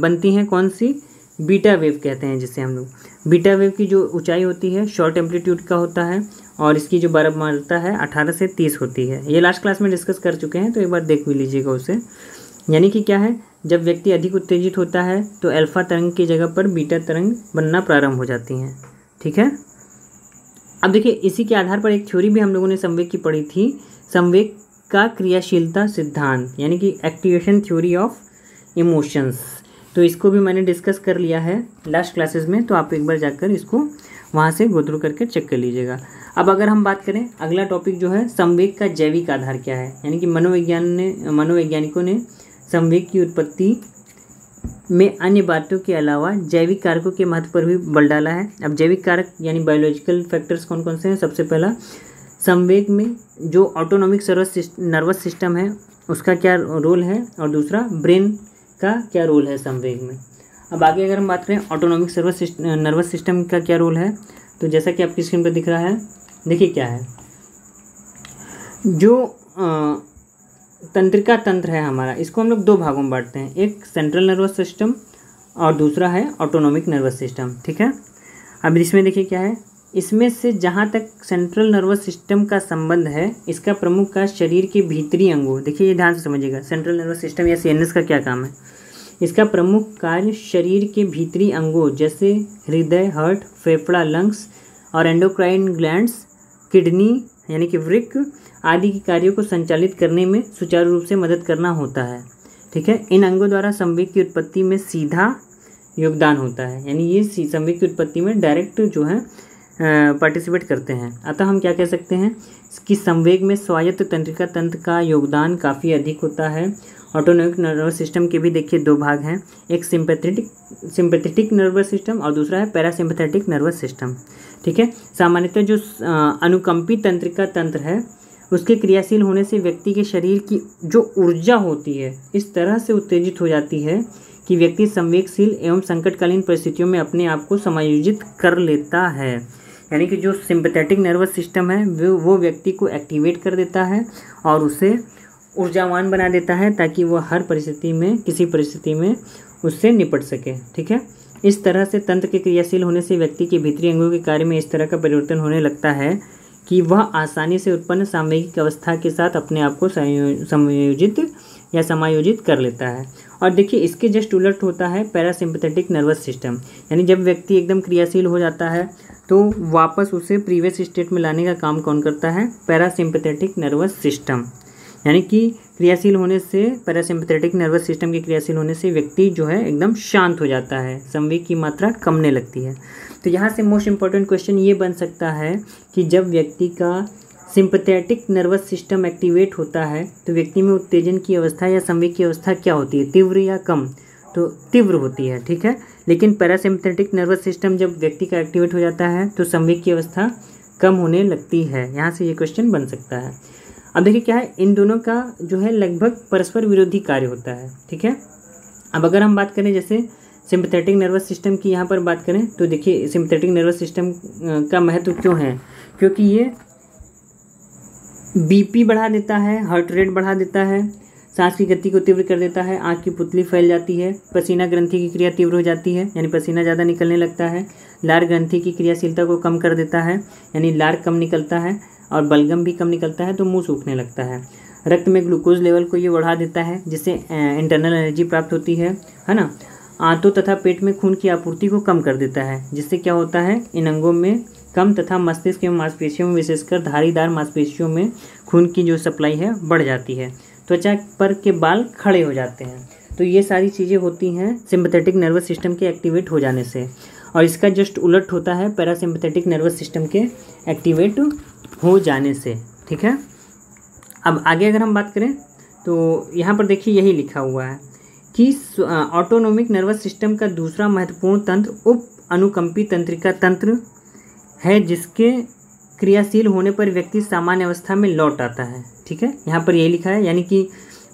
बनती हैं, कौन सी, बीटा वेव कहते हैं जिसे हम लोग। बीटा वेव की जो ऊंचाई होती है शॉर्ट एम्पलीट्यूड का होता है और इसकी जो बारंबारता है 18 से 30 होती है। ये लास्ट क्लास में डिस्कस कर चुके हैं तो एक बार देख भी लीजिएगा उसे। यानी कि क्या है, जब व्यक्ति अधिक उत्तेजित होता है तो अल्फ़ा तरंग की जगह पर बीटा तरंग बनना प्रारंभ हो जाती हैं। ठीक है, अब देखिए इसी के आधार पर एक थ्योरी भी हम लोगों ने संवेग की पढ़ी थी, संवेग का क्रियाशीलता सिद्धांत यानी कि एक्टिवेशन थ्योरी ऑफ इमोशंस, तो इसको भी मैंने डिस्कस कर लिया है लास्ट क्लासेस में, तो आप एक बार जाकर इसको वहाँ से गो थ्रू करके चेक कर लीजिएगा। अब अगर हम बात करें अगला टॉपिक जो है संवेग का जैविक आधार क्या है, यानी कि मनोवैज्ञानिकों ने संवेग की उत्पत्ति में अन्य बातों के अलावा जैविक कारकों के महत्व पर भी बल डाला है। अब जैविक कारक यानी बायोलॉजिकल फैक्टर्स कौन कौन से हैं? सबसे पहला संवेग में जो ऑटोनॉमिक नर्वस सिस्टम है उसका क्या रोल है, और दूसरा ब्रेन का क्या रोल है संवेग में। अब आगे अगर हम बात करें ऑटोनॉमिक नर्वस सिस्टम का क्या रोल है, तो जैसा कि आपकी स्क्रीन पर दिख रहा है, देखिए क्या है जो तंत्रिका तंत्र है हमारा, इसको हम लोग दो भागों में बांटते हैं, एक सेंट्रल नर्वस सिस्टम और दूसरा है ऑटोनॉमिक नर्वस सिस्टम, ठीक है। अब इसमें देखिए क्या है, इसमें से जहाँ तक सेंट्रल नर्वस सिस्टम का संबंध है, इसका प्रमुख कार्य शरीर के भीतरी अंगों, देखिए ये ध्यान से समझिएगा, सेंट्रल नर्वस सिस्टम या CNS का क्या काम है, इसका प्रमुख कार्य शरीर के भीतरी अंगों जैसे हृदय, हार्ट, फेफड़ा, लंग्स और एंडोक्राइन ग्लैंड्स, किडनी यानी कि वृक्क आदि के कार्यों को संचालित करने में सुचारू रूप से मदद करना होता है, ठीक है। इन अंगों द्वारा संवेग की उत्पत्ति में सीधा योगदान होता है, यानी ये संवेग की उत्पत्ति में डायरेक्ट जो है पार्टिसिपेट करते हैं। अतः हम क्या कह सकते हैं कि संवेग में स्वायत्त तंत्रिका तंत्र का योगदान काफ़ी अधिक होता है। ऑटोनॉमिक नर्वस सिस्टम के भी देखिए दो भाग हैं, एक सिंपैथेटिक नर्वस सिस्टम और दूसरा है पैरासिम्पैथेटिक नर्वस सिस्टम, ठीक है। सामान्यतः जो अनुकंपी तंत्रिका तंत्र है उसके क्रियाशील होने से व्यक्ति के शरीर की जो ऊर्जा होती है इस तरह से उत्तेजित हो जाती है कि व्यक्ति संवेगशील एवं संकटकालीन परिस्थितियों में अपने आप को समायोजित कर लेता है, यानी कि जो सिंपैथेटिक नर्वस सिस्टम है वो व्यक्ति को एक्टिवेट कर देता है और उसे ऊर्जावान बना देता है ताकि वह हर परिस्थिति में किसी परिस्थिति में उससे निपट सके, ठीक है। इस तरह से तंत्र के क्रियाशील होने से व्यक्ति के भीतरी अंगों के कार्य में इस तरह का परिवर्तन होने लगता है कि वह आसानी से उत्पन्न सामयिक अवस्था के साथ अपने आप को समायोजित कर लेता है। और देखिए इसके जस्ट उलट होता है पैरासिम्पैथेटिक नर्वस सिस्टम, यानी जब व्यक्ति एकदम क्रियाशील हो जाता है तो वापस उसे प्रीवियस स्टेट में लाने का काम कौन करता है, पैरासिम्पैथेटिक नर्वस सिस्टम, यानी कि क्रियाशील होने से पैरासिम्पैथेटिक नर्वस सिस्टम के क्रियाशील होने से व्यक्ति जो है एकदम शांत हो जाता है, संवेग की मात्रा कमने लगती है। तो यहाँ से मोस्ट इम्पॉर्टेंट क्वेश्चन ये बन सकता है कि जब व्यक्ति का सिंपैथेटिक नर्वस सिस्टम एक्टिवेट होता है तो व्यक्ति में उत्तेजन की अवस्था या संवेग की अवस्था क्या होती है, तीव्र या कम, तो तीव्र होती है, ठीक है। लेकिन पैरासिम्पैथेटिक नर्वस सिस्टम जब व्यक्ति का एक्टिवेट हो जाता है तो संवेग की अवस्था कम होने लगती है, यहाँ से ये क्वेश्चन बन सकता है। अब देखिए क्या है, इन दोनों का जो है लगभग परस्पर विरोधी कार्य होता है, ठीक है। अब अगर हम बात करें जैसे सिंपैथेटिक नर्वस सिस्टम की यहाँ पर बात करें तो देखिए सिंपैथेटिक नर्वस सिस्टम का महत्व क्यों है, क्योंकि ये बीपी बढ़ा देता है, हार्ट रेट बढ़ा देता है, सांस की गति को तीव्र कर देता है, आँख की पुतली फैल जाती है, पसीना ग्रंथि की क्रिया तीव्र हो जाती है यानी पसीना ज़्यादा निकलने लगता है, लार ग्रंथि की क्रियाशीलता को कम कर देता है यानी लार कम निकलता है और बलगम भी कम निकलता है तो मुंह सूखने लगता है, रक्त में ग्लूकोज लेवल को ये बढ़ा देता है जिससे इंटरनल एनर्जी प्राप्त होती है ना, आंतों तथा पेट में खून की आपूर्ति को कम कर देता है जिससे क्या होता है इन अंगों में कम तथा मस्तिष्क एवं मांसपेशियों में विशेषकर धारीदार मांसपेशियों में खून की जो सप्लाई है बढ़ जाती है, त्वचा पर के बाल खड़े हो जाते हैं। तो ये सारी चीज़ें होती हैं सिंपैथेटिक नर्वस सिस्टम के एक्टिवेट हो जाने से, और इसका जस्ट उलट होता है पैरासिम्पैथेटिक नर्वस सिस्टम के एक्टिवेट हो जाने से, ठीक है। अब आगे अगर हम बात करें तो यहाँ पर देखिए यही लिखा हुआ है कि ऑटोनॉमिक नर्वस सिस्टम का दूसरा महत्वपूर्ण तंत्र उप अनुकंपी तंत्रिका तंत्र है जिसके क्रियाशील होने पर व्यक्ति सामान्य अवस्था में लौट आता है, ठीक है। यहाँ पर यही लिखा है, यानी कि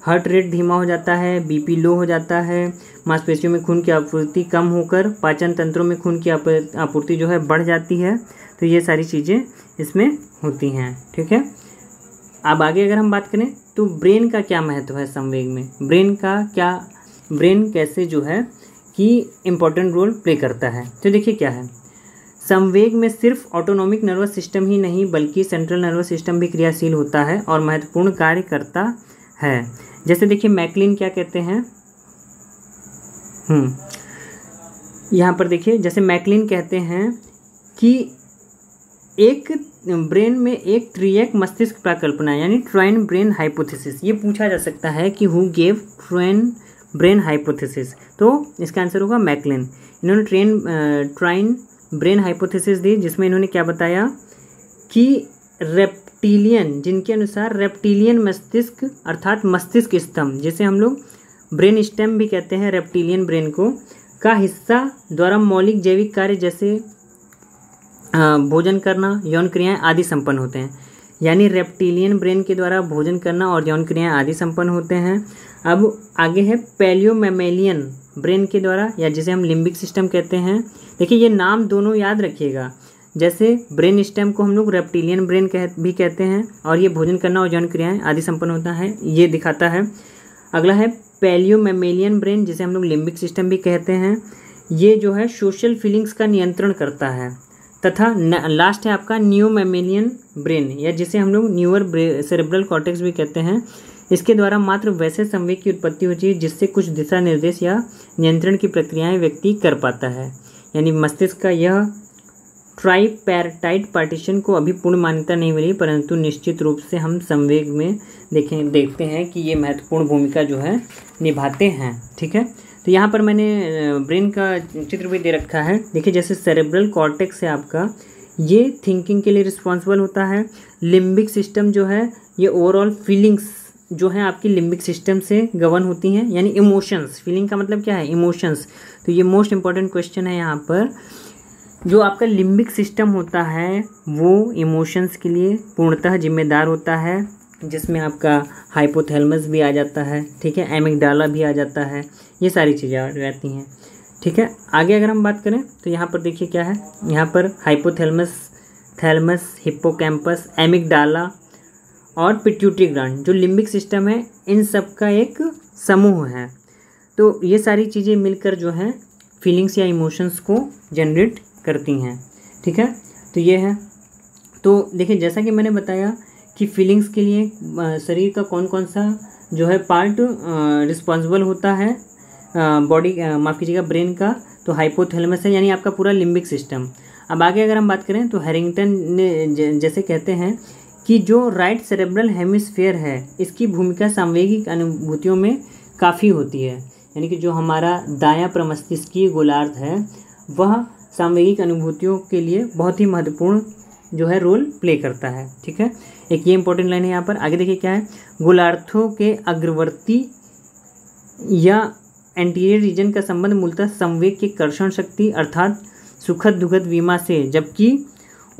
हार्ट रेट धीमा हो जाता है, बीपी लो हो जाता है, मांसपेशियों में खून की आपूर्ति कम होकर पाचन तंत्रों में खून की आपूर्ति जो है बढ़ जाती है, तो ये सारी चीज़ें इसमें होती हैं, ठीक है। अब आगे अगर हम बात करें तो ब्रेन का क्या महत्व है संवेग में, ब्रेन कैसे जो है कि इम्पोर्टेंट रोल प्ले करता है। तो देखिए क्या है, संवेग में सिर्फ ऑटोनॉमिक नर्वस सिस्टम ही नहीं बल्कि सेंट्रल नर्वस सिस्टम भी क्रियाशील होता है और महत्वपूर्ण कार्य करता है। जैसे देखिए मैकलिन क्या कहते हैं, यहाँ पर देखिए जैसे मैकलिन कहते हैं कि एक ब्रेन में एक त्रिएक मस्तिष्क प्राकल्पना यानी ट्राइन ब्रेन हाइपोथेसिस, ये पूछा जा सकता है कि who gave triune brain hypothesis, तो इसका आंसर होगा मैकलेन। इन्होंने ट्राइन ब्रेन हाइपोथेसिस दी जिसमें इन्होंने क्या बताया कि रेप्टिलियन, जिनके अनुसार रेप्टिलियन मस्तिष्क अर्थात मस्तिष्क स्तंभ, जिसे हम लोग ब्रेन स्टेम भी कहते हैं, रेप्टिलियन ब्रेन को का हिस्सा द्वारा मौलिक जैविक कार्य जैसे भोजन करना, यौन क्रियाएं आदि संपन्न होते हैं। यानी रेप्टिलियन ब्रेन के द्वारा भोजन करना और यौन क्रियाएं आदि संपन्न होते हैं। अब आगे है पैलियोमैमेलियन ब्रेन के द्वारा, या जिसे हम लिम्बिक सिस्टम कहते हैं। देखिए ये नाम दोनों याद रखिएगा, जैसे ब्रेन स्टेम को हम लोग रेप्टिलियन ब्रेन भी कहते हैं और ये भोजन करना और यौन क्रियाएं आदि संपन्न होता है, ये दिखाता है। अगला है पैलियोमैमेलियन ब्रेन, जिसे हम लोग लिम्बिक सिस्टम भी कहते हैं। ये जो है सोशल फीलिंग्स का नियंत्रण करता है। तथा लास्ट है आपका नियोमैमेलियन ब्रेन, या जिसे हम लोग न्यूअर सेरेब्रल कॉर्टेक्स भी कहते हैं। इसके द्वारा मात्र वैसे संवेग की उत्पत्ति होती है जिससे कुछ दिशा निर्देश या नियंत्रण की प्रक्रियाएं व्यक्ति कर पाता है। यानी मस्तिष्क का यह ट्राइपैरटाइट पार्टीशन को अभी पूर्ण मान्यता नहीं मिली, परंतु निश्चित रूप से हम संवेग में देखते हैं कि ये महत्वपूर्ण भूमिका जो है निभाते हैं। ठीक है, तो यहाँ पर मैंने ब्रेन का चित्र भी दे रखा है। देखिए जैसे सेरेब्रल कॉर्टेक्स है आपका, ये थिंकिंग के लिए रिस्पॉन्सिबल होता है। लिम्बिक सिस्टम जो है ये ओवरऑल फीलिंग्स जो है आपकी लिम्बिक सिस्टम से गवर्न होती हैं, यानी इमोशंस। फीलिंग का मतलब क्या है? इमोशंस। तो ये मोस्ट इंपॉर्टेंट क्वेश्चन है यहाँ पर। जो आपका लिम्बिक सिस्टम होता है वो इमोशंस के लिए पूर्णतः जिम्मेदार होता है, जिसमें आपका हाइपोथैलेमस भी आ जाता है, ठीक है, एमिग्डाला भी आ जाता है, ये सारी चीज़ें आ जाती हैं। ठीक है, आगे अगर हम बात करें तो यहाँ पर देखिए क्या है, यहाँ पर हाइपोथैलेमस, थैलेमस, हिप्पोकैम्पस, एमिग्डाला और पिट्यूटरी ग्लैंड, जो लिम्बिक सिस्टम है, इन सब का एक समूह है। तो ये सारी चीज़ें मिलकर जो है फीलिंग्स या इमोशंस को जनरेट करती हैं। ठीक है, तो ये है। तो देखिए जैसा कि मैंने बताया कि फीलिंग्स के लिए शरीर का कौन कौन सा जो है पार्ट रिस्पॉन्सिबल होता है, बॉडी माफ़ कीजिएगा ब्रेन का, तो हाइपोथैलेमस है, यानी आपका पूरा लिम्बिक सिस्टम। अब आगे अगर हम बात करें तो हैरिंगटन ने जैसे कहते हैं कि जो राइट सेरेब्रल हेमिस्फेयर है इसकी भूमिका संवेगिक अनुभूतियों में काफ़ी होती है। यानी कि जो हमारा दायां प्रमस्तिष्कीय गोलार्ध है वह संवेगिक अनुभूतियों के लिए बहुत ही महत्वपूर्ण जो है रोल प्ले करता है। ठीक है, एक ये इंपॉर्टेंट लाइन है यहाँ पर। आगे देखिए क्या है, गोलार्थों के अग्रवर्ती या एंटीरियर रीजन का संबंध मूलतः संवेग की कर्षण शक्ति अर्थात सुखद दुखद विमा से, जबकि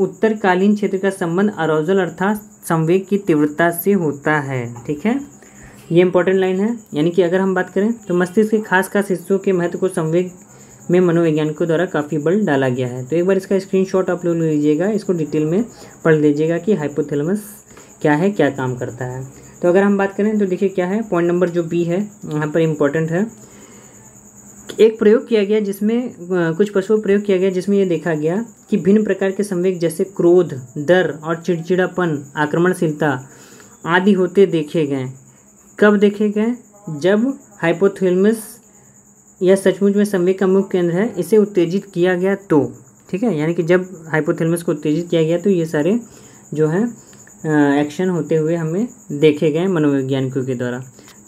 उत्तरकालीन क्षेत्र का संबंध अरोजल अर्थात संवेग की तीव्रता से होता है। ठीक है, ये इंपॉर्टेंट लाइन है। यानी कि अगर हम बात करें तो मस्तिष्क के खास हिस्सों के महत्व को संवेग में मनोवैज्ञानिकों द्वारा काफ़ी बल डाला गया है। तो एक बार इसका स्क्रीनशॉट आप लोग ले लीजिएगा, इसको डिटेल में पढ़ लीजिएगा कि हाइपोथैलेमस क्या है, क्या काम करता है। तो अगर हम बात करें तो देखिए क्या है, पॉइंट नंबर जो बी है यहाँ पर इम्पोर्टेंट है। एक प्रयोग किया गया जिसमें कुछ पशुओं प्रयोग किया गया जिसमें यह देखा गया कि भिन्न प्रकार के संवेग जैसे क्रोध, डर और चिड़चिड़ापन, आक्रमणशीलता आदि होते देखे गए। कब देखे गए? जब हाइपोथैलेमस यह सचमुच में संवेग का मुख्य केंद्र है, इसे उत्तेजित किया गया तो। ठीक है, यानी कि जब हाइपोथैलेमस को उत्तेजित किया गया तो ये सारे जो है एक्शन होते हुए हमें देखे गए मनोवैज्ञानिकों के द्वारा।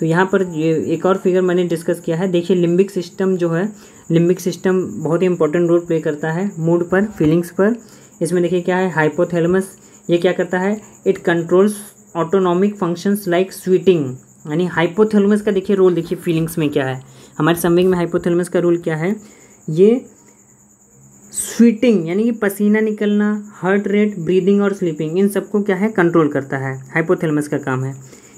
तो यहाँ पर ये एक और फिगर मैंने डिस्कस किया है। देखिए लिम्बिक सिस्टम जो है, लिम्बिक सिस्टम बहुत ही इंपॉर्टेंट रोल प्ले करता है मूड पर, फीलिंग्स पर। इसमें देखिए क्या है, हाइपोथैलेमस ये क्या करता है, it controls autonomic functions like sweating. यानी हाइपोथैलेमस का देखिए रोल, देखिए फीलिंग्स में क्या है, हमारे संवेग में हाइपोथैलेमस का रोल क्या है, ये स्वीटिंग यानी कि पसीना निकलना, हार्ट रेट, ब्रीदिंग और स्लीपिंग, इन सबको क्या है कंट्रोल करता है, हाइपोथैलेमस का काम है।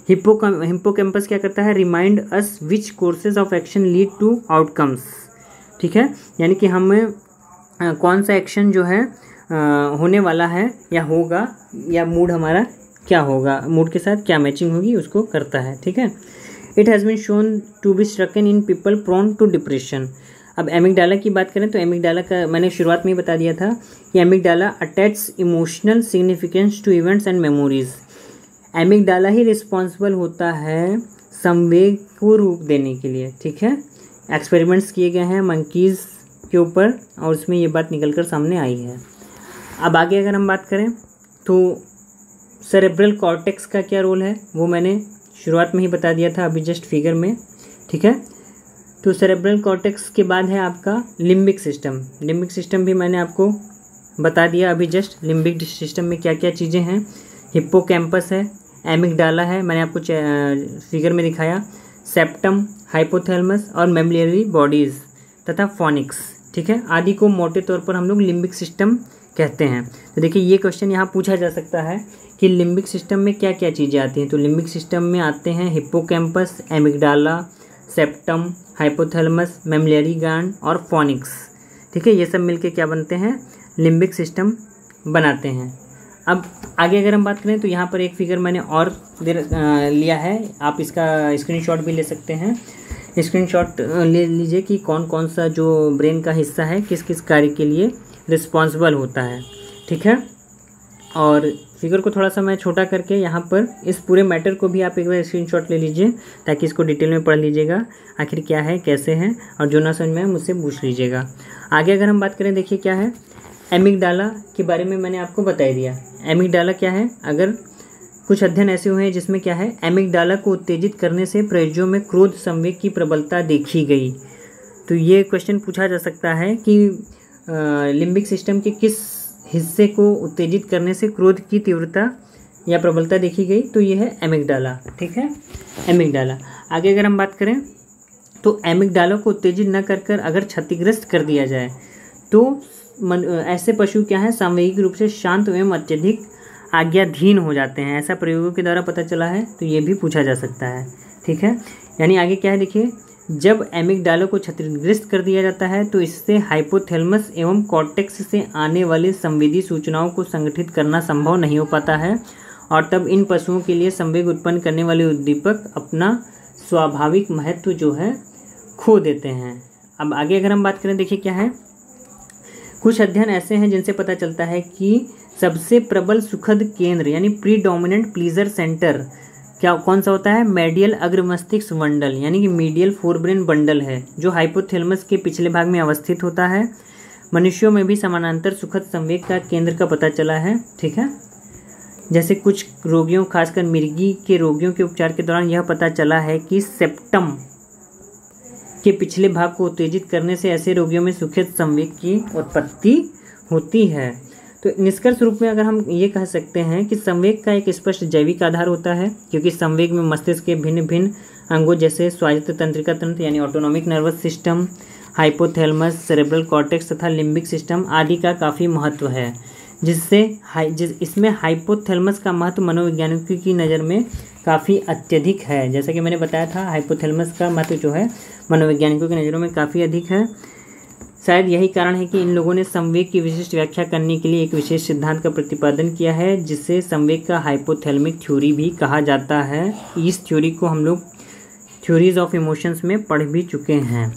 हिप्पोकैम्पस क्या करता है, remind us which courses of action lead to outcomes. ठीक है, यानी कि हमें कौन सा एक्शन जो है होने वाला है या होगा, या मूड हमारा क्या होगा, मूड के साथ क्या मैचिंग होगी, उसको करता है। ठीक है, it has been shown to be stricken in people prone to depression. अब एमिग्डाला की बात करें तो एमिग्डाला का मैंने शुरुआत में ही बता दिया था कि amygdala attach emotional significance to events and memories. Amygdala ही रिस्पॉन्सिबल होता है संवेग को रूप देने के लिए। ठीक है, एक्सपेरिमेंट्स किए गए हैं मंकीज़ के ऊपर और उसमें ये बात निकल कर सामने आई है। अब आगे अगर हम बात करें तो सेरेब्रल कॉर्टेक्स का क्या रोल है वो मैंने शुरुआत में ही बता दिया था, अभी जस्ट फिगर में, ठीक है। तो सेरेब्रल कॉर्टेक्स के बाद है आपका लिम्बिक सिस्टम। लिम्बिक सिस्टम भी मैंने आपको बता दिया अभी जस्ट, लिम्बिक सिस्टम में क्या क्या चीज़ें हैं। हिप्पोकैम्पस है, एमिगडाला है, मैंने आपको फिगर में दिखाया, सेप्टम, हाइपोथैलेमस और मैमलियरी बॉडीज़ तथा फोनिक्स, ठीक है, आदि को मोटे तौर पर हम लोग लिम्बिक सिस्टम कहते हैं। तो देखिए ये क्वेश्चन यहाँ पूछा जा सकता है कि लिम्बिक सिस्टम में क्या क्या चीज़ें आती हैं। तो लिम्बिक सिस्टम में आते हैं hippocampus, amygdala, septum, hypothalamus, mammillary gland और फोनिक्स, ठीक है। ये सब मिलके क्या बनते हैं, लिम्बिक सिस्टम बनाते हैं। अब आगे अगर हम बात करें तो यहाँ पर एक फिगर मैंने और लिया है, आप इसका स्क्रीनशॉट भी ले सकते हैं, स्क्रीनशॉट ले लीजिए कि कौन कौन सा जो ब्रेन का हिस्सा है किस किस कार्य के लिए रिस्पॉन्सिबल होता है, ठीक है। और फिगर को थोड़ा सा मैं छोटा करके यहाँ पर इस पूरे मैटर को भी आप एक बार स्क्रीनशॉट ले लीजिए ताकि इसको डिटेल में पढ़ लीजिएगा आखिर क्या है कैसे है, और जो ना समझ में आए मुझसे पूछ लीजिएगा। आगे अगर हम बात करें, देखिए क्या है, एमिगडाला के बारे में मैंने आपको बता दिया। एमिगडाला क्या है, अगर कुछ अध्ययन ऐसे हुए हैं जिसमें क्या है, एमिगडाला को उत्तेजित करने से प्रयोज्यों में क्रोध संवेग की प्रबलता देखी गई। तो ये क्वेश्चन पूछा जा सकता है कि लिम्बिक सिस्टम के किस हिस्से को उत्तेजित करने से क्रोध की तीव्रता या प्रबलता देखी गई, तो ये है एमिगडाला, ठीक है, एमिगडाला। आगे अगर हम बात करें तो एमिगडाला को उत्तेजित न कर अगर क्षतिग्रस्त कर दिया जाए तो ऐसे पशु क्या है, सामयिक रूप से शांत एवं अत्यधिक आज्ञाधीन हो जाते हैं, ऐसा प्रयोगों के द्वारा पता चला है। तो ये भी पूछा जा सकता है, ठीक है। यानी आगे क्या है, देखिए, जब एमिगडाला को क्षतिग्रस्त कर दिया जाता है तो इससे हाइपोथैलेमस एवं कॉर्टेक्स से आने वाले संवेदी सूचनाओं को संगठित करना संभव नहीं हो पाता है, और तब इन पशुओं के लिए संवेग उत्पन्न करने वाले उद्दीपक अपना स्वाभाविक महत्व जो है खो देते हैं। अब आगे अगर हम बात करें, देखिए क्या है, कुछ अध्ययन ऐसे हैं जिनसे पता चलता है कि सबसे प्रबल सुखद केंद्र यानी प्रीडोमिनेंट प्लीजर सेंटर क्या कौन सा होता है, मेडियल अग्रमस्तिष्क बंडल यानी कि मीडियल फोरब्रेन बंडल है, जो हाइपोथैलेमस के पिछले भाग में अवस्थित होता है। मनुष्यों में भी समानांतर सुखद संवेग का केंद्र का पता चला है, ठीक है। जैसे कुछ रोगियों, खासकर मिर्गी के रोगियों के उपचार के दौरान यह पता चला है कि सेप्टम के पिछले भाग को उत्तेजित करने से ऐसे रोगियों में सुखद संवेग की उत्पत्ति होती है। तो निष्कर्ष रूप में अगर हम ये कह सकते हैं कि संवेग का एक स्पष्ट जैविक आधार होता है, क्योंकि संवेग में मस्तिष्क के भिन्न भिन्न अंगों जैसे स्वायत्त तंत्रिका तंत्र यानी autonomic nervous system, hypothalamus, cerebral cortex तथा लिम्बिक सिस्टम आदि का काफ़ी महत्व है, इसमें हाइपोथैलेमस का महत्व मनोवैज्ञानिकों की नज़र में काफ़ी अत्यधिक है। जैसा कि मैंने बताया था, हाइपोथैलेमस का महत्व जो है मनोवैज्ञानिकों की नज़रों में काफ़ी अधिक है। शायद यही कारण है कि इन लोगों ने संवेग की विशिष्ट व्याख्या करने के लिए एक विशेष सिद्धांत का प्रतिपादन किया है, जिसे संवेग का हाइपोथैलेमिक थ्योरी भी कहा जाता है। इस थ्योरी को हम लोग थ्योरीज ऑफ इमोशंस में पढ़ भी चुके हैं।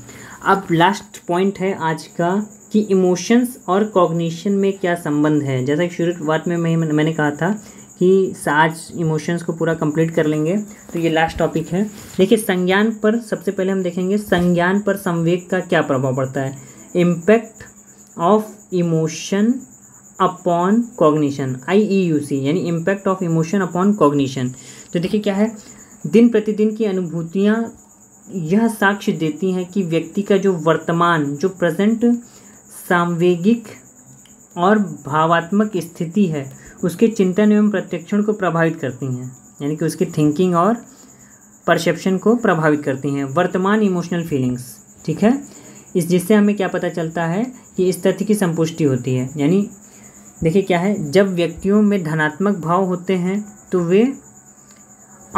अब लास्ट पॉइंट है आज का कि इमोशंस और कॉग्निशन में क्या संबंध है। जैसा कि शुरुआत में मैंने कहा था कि आज इमोशंस को पूरा कंप्लीट कर लेंगे, तो ये लास्ट टॉपिक है। देखिए संज्ञान पर सबसे पहले हम देखेंगे संज्ञान पर संवेग का क्या प्रभाव पड़ता है, impact of emotion upon cognition, IEUC यानी impact of emotion upon cognition. तो देखिए क्या है, दिन प्रतिदिन की अनुभूतियाँ यह साक्ष्य देती हैं कि व्यक्ति का जो वर्तमान, जो प्रेजेंट सांवेगिक और भावात्मक स्थिति है उसके चिंतन एवं प्रत्यक्षण को प्रभावित करती हैं, यानी कि उसकी थिंकिंग और परसेप्शन को प्रभावित करती हैं वर्तमान इमोशनल फीलिंग्स, ठीक है। इस जिससे हमें क्या पता चलता है कि इस तथ्य की संपुष्टि होती है, यानी देखिए क्या है, जब व्यक्तियों में धनात्मक भाव होते हैं तो वे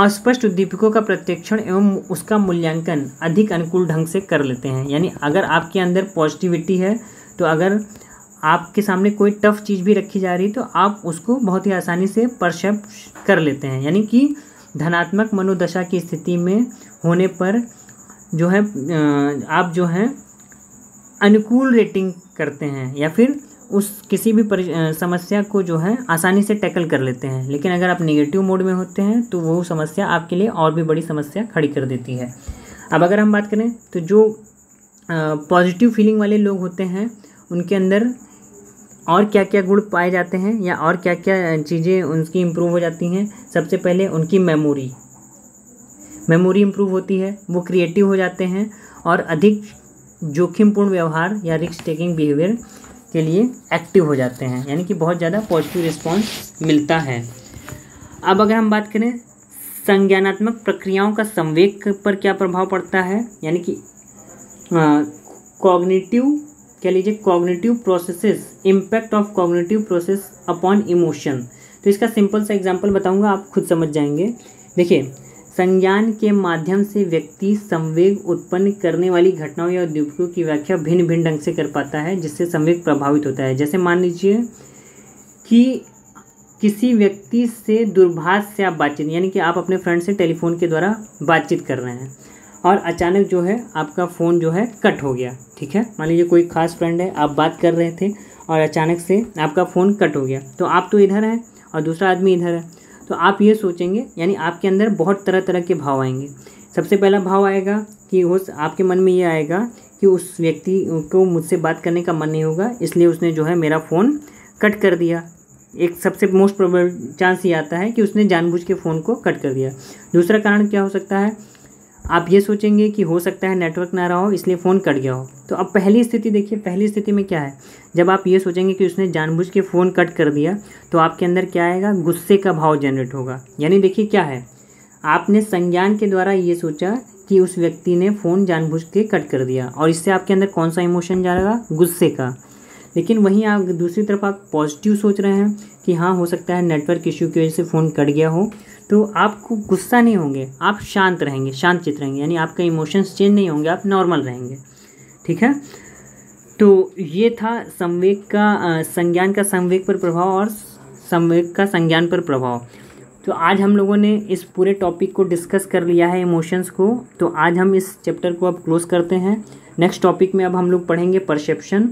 अस्पष्ट उद्दीपकों का प्रत्यक्षण एवं उसका मूल्यांकन अधिक अनुकूल ढंग से कर लेते हैं। यानी अगर आपके अंदर पॉजिटिविटी है तो अगर आपके सामने कोई टफ चीज़ भी रखी जा रही तो आप उसको बहुत ही आसानी से परसेप्ट कर लेते हैं, यानी कि धनात्मक मनोदशा की स्थिति में होने पर जो है आप जो हैं अनुकूल रेटिंग करते हैं या फिर उस किसी भी समस्या को जो है आसानी से टैकल कर लेते हैं। लेकिन अगर आप नेगेटिव मोड में होते हैं तो वो समस्या आपके लिए और भी बड़ी समस्या खड़ी कर देती है। अब अगर हम बात करें तो जो पॉजिटिव फीलिंग वाले लोग होते हैं उनके अंदर और क्या क्या गुण पाए जाते हैं या और क्या क्या चीज़ें उनकी इम्प्रूव हो जाती हैं। सबसे पहले उनकी मेमोरी इम्प्रूव होती है, वो क्रिएटिव हो जाते हैं और अधिक जोखिमपूर्ण व्यवहार या रिस्क टेकिंग बिहेवियर के लिए एक्टिव हो जाते हैं, यानी कि बहुत ज़्यादा पॉजिटिव रिस्पॉन्स मिलता है। अब अगर हम बात करें संज्ञानात्मक प्रक्रियाओं का संवेग पर क्या प्रभाव पड़ता है, यानी कि cognitive processes, impact of cognitive process upon emotion. तो इसका सिंपल सा एग्जांपल बताऊंगा, आप खुद समझ जाएंगे। देखिए, संज्ञान के माध्यम से व्यक्ति संवेग उत्पन्न करने वाली घटनाओं या उद्दीपकों की व्याख्या भिन्न भिन्न ढंग से कर पाता है, जिससे संवेग प्रभावित होता है। जैसे मान लीजिए कि किसी व्यक्ति से दूरभाष से आप बातचीत, यानी कि आप अपने फ्रेंड से टेलीफोन के द्वारा बातचीत कर रहे हैं और अचानक जो है आपका फ़ोन जो है कट हो गया, ठीक है। मान लीजिए कोई खास फ्रेंड है, आप बात कर रहे थे और अचानक से आपका फ़ोन कट हो गया, तो आप तो इधर हैं और दूसरा आदमी इधर है, तो आप ये सोचेंगे, यानी आपके अंदर बहुत तरह तरह के भाव आएंगे। सबसे पहला भाव आएगा कि आपके मन में ये आएगा कि उस व्यक्ति को मुझसे बात करने का मन नहीं होगा, इसलिए उसने जो है मेरा फ़ोन कट कर दिया। एक सबसे मोस्ट प्रोबेबल चांस ये आता है कि उसने जानबूझ के फ़ोन को कट कर दिया। दूसरा कारण क्या हो सकता है, आप ये सोचेंगे कि हो सकता है नेटवर्क ना रहा हो इसलिए फ़ोन कट गया हो। तो अब पहली स्थिति देखिए, पहली स्थिति में क्या है, जब आप ये सोचेंगे कि उसने जानबूझ के फ़ोन कट कर दिया, तो आपके अंदर क्या आएगा, गुस्से का भाव जनरेट होगा। यानी देखिए क्या है, आपने संज्ञान के द्वारा ये सोचा कि उस व्यक्ति ने फ़ोन जानबूझ के कट कर दिया और इससे आपके अंदर कौन सा इमोशन जाएगा, गुस्से का। लेकिन वहीं आप दूसरी तरफ आप पॉजिटिव सोच रहे हैं कि हाँ हो सकता है नेटवर्क इश्यू की वजह से फ़ोन कट गया हो, तो आपको गुस्सा नहीं होंगे, आप शांत रहेंगे, शांतचित रहेंगे, यानी आपका इमोशंस चेंज नहीं होंगे, आप नॉर्मल रहेंगे, ठीक है। तो ये था संज्ञान का संवेग पर प्रभाव और संवेग का संज्ञान पर प्रभाव। तो आज हम लोगों ने इस पूरे टॉपिक को डिस्कस कर लिया है, इमोशंस को। तो आज हम इस चैप्टर को अब क्लोज़ करते हैं। नेक्स्ट टॉपिक में अब हम लोग पढ़ेंगे परसेप्शन।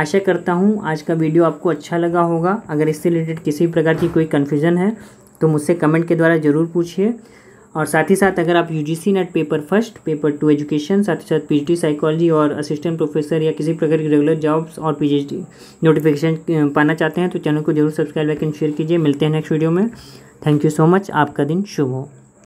आशा करता हूँ आज का वीडियो आपको अच्छा लगा होगा। अगर इससे रिलेटेड किसी भी प्रकार की कोई कन्फ्यूज़न है तो मुझसे कमेंट के द्वारा ज़रूर पूछिए। और साथ ही साथ अगर आप UGC NET paper 1, paper 2 education, साथ ही साथ पीजीटी साइकोलॉजी और असिस्टेंट प्रोफेसर या किसी प्रकार की रेगुलर जॉब्स और पीजीटी नोटिफिकेशन पाना चाहते हैं तो चैनल को जरूर सब्सक्राइब, लाइक एंड शेयर कीजिए। मिलते हैं नेक्स्ट वीडियो में। Thank you so much. आपका दिन शुभ हो।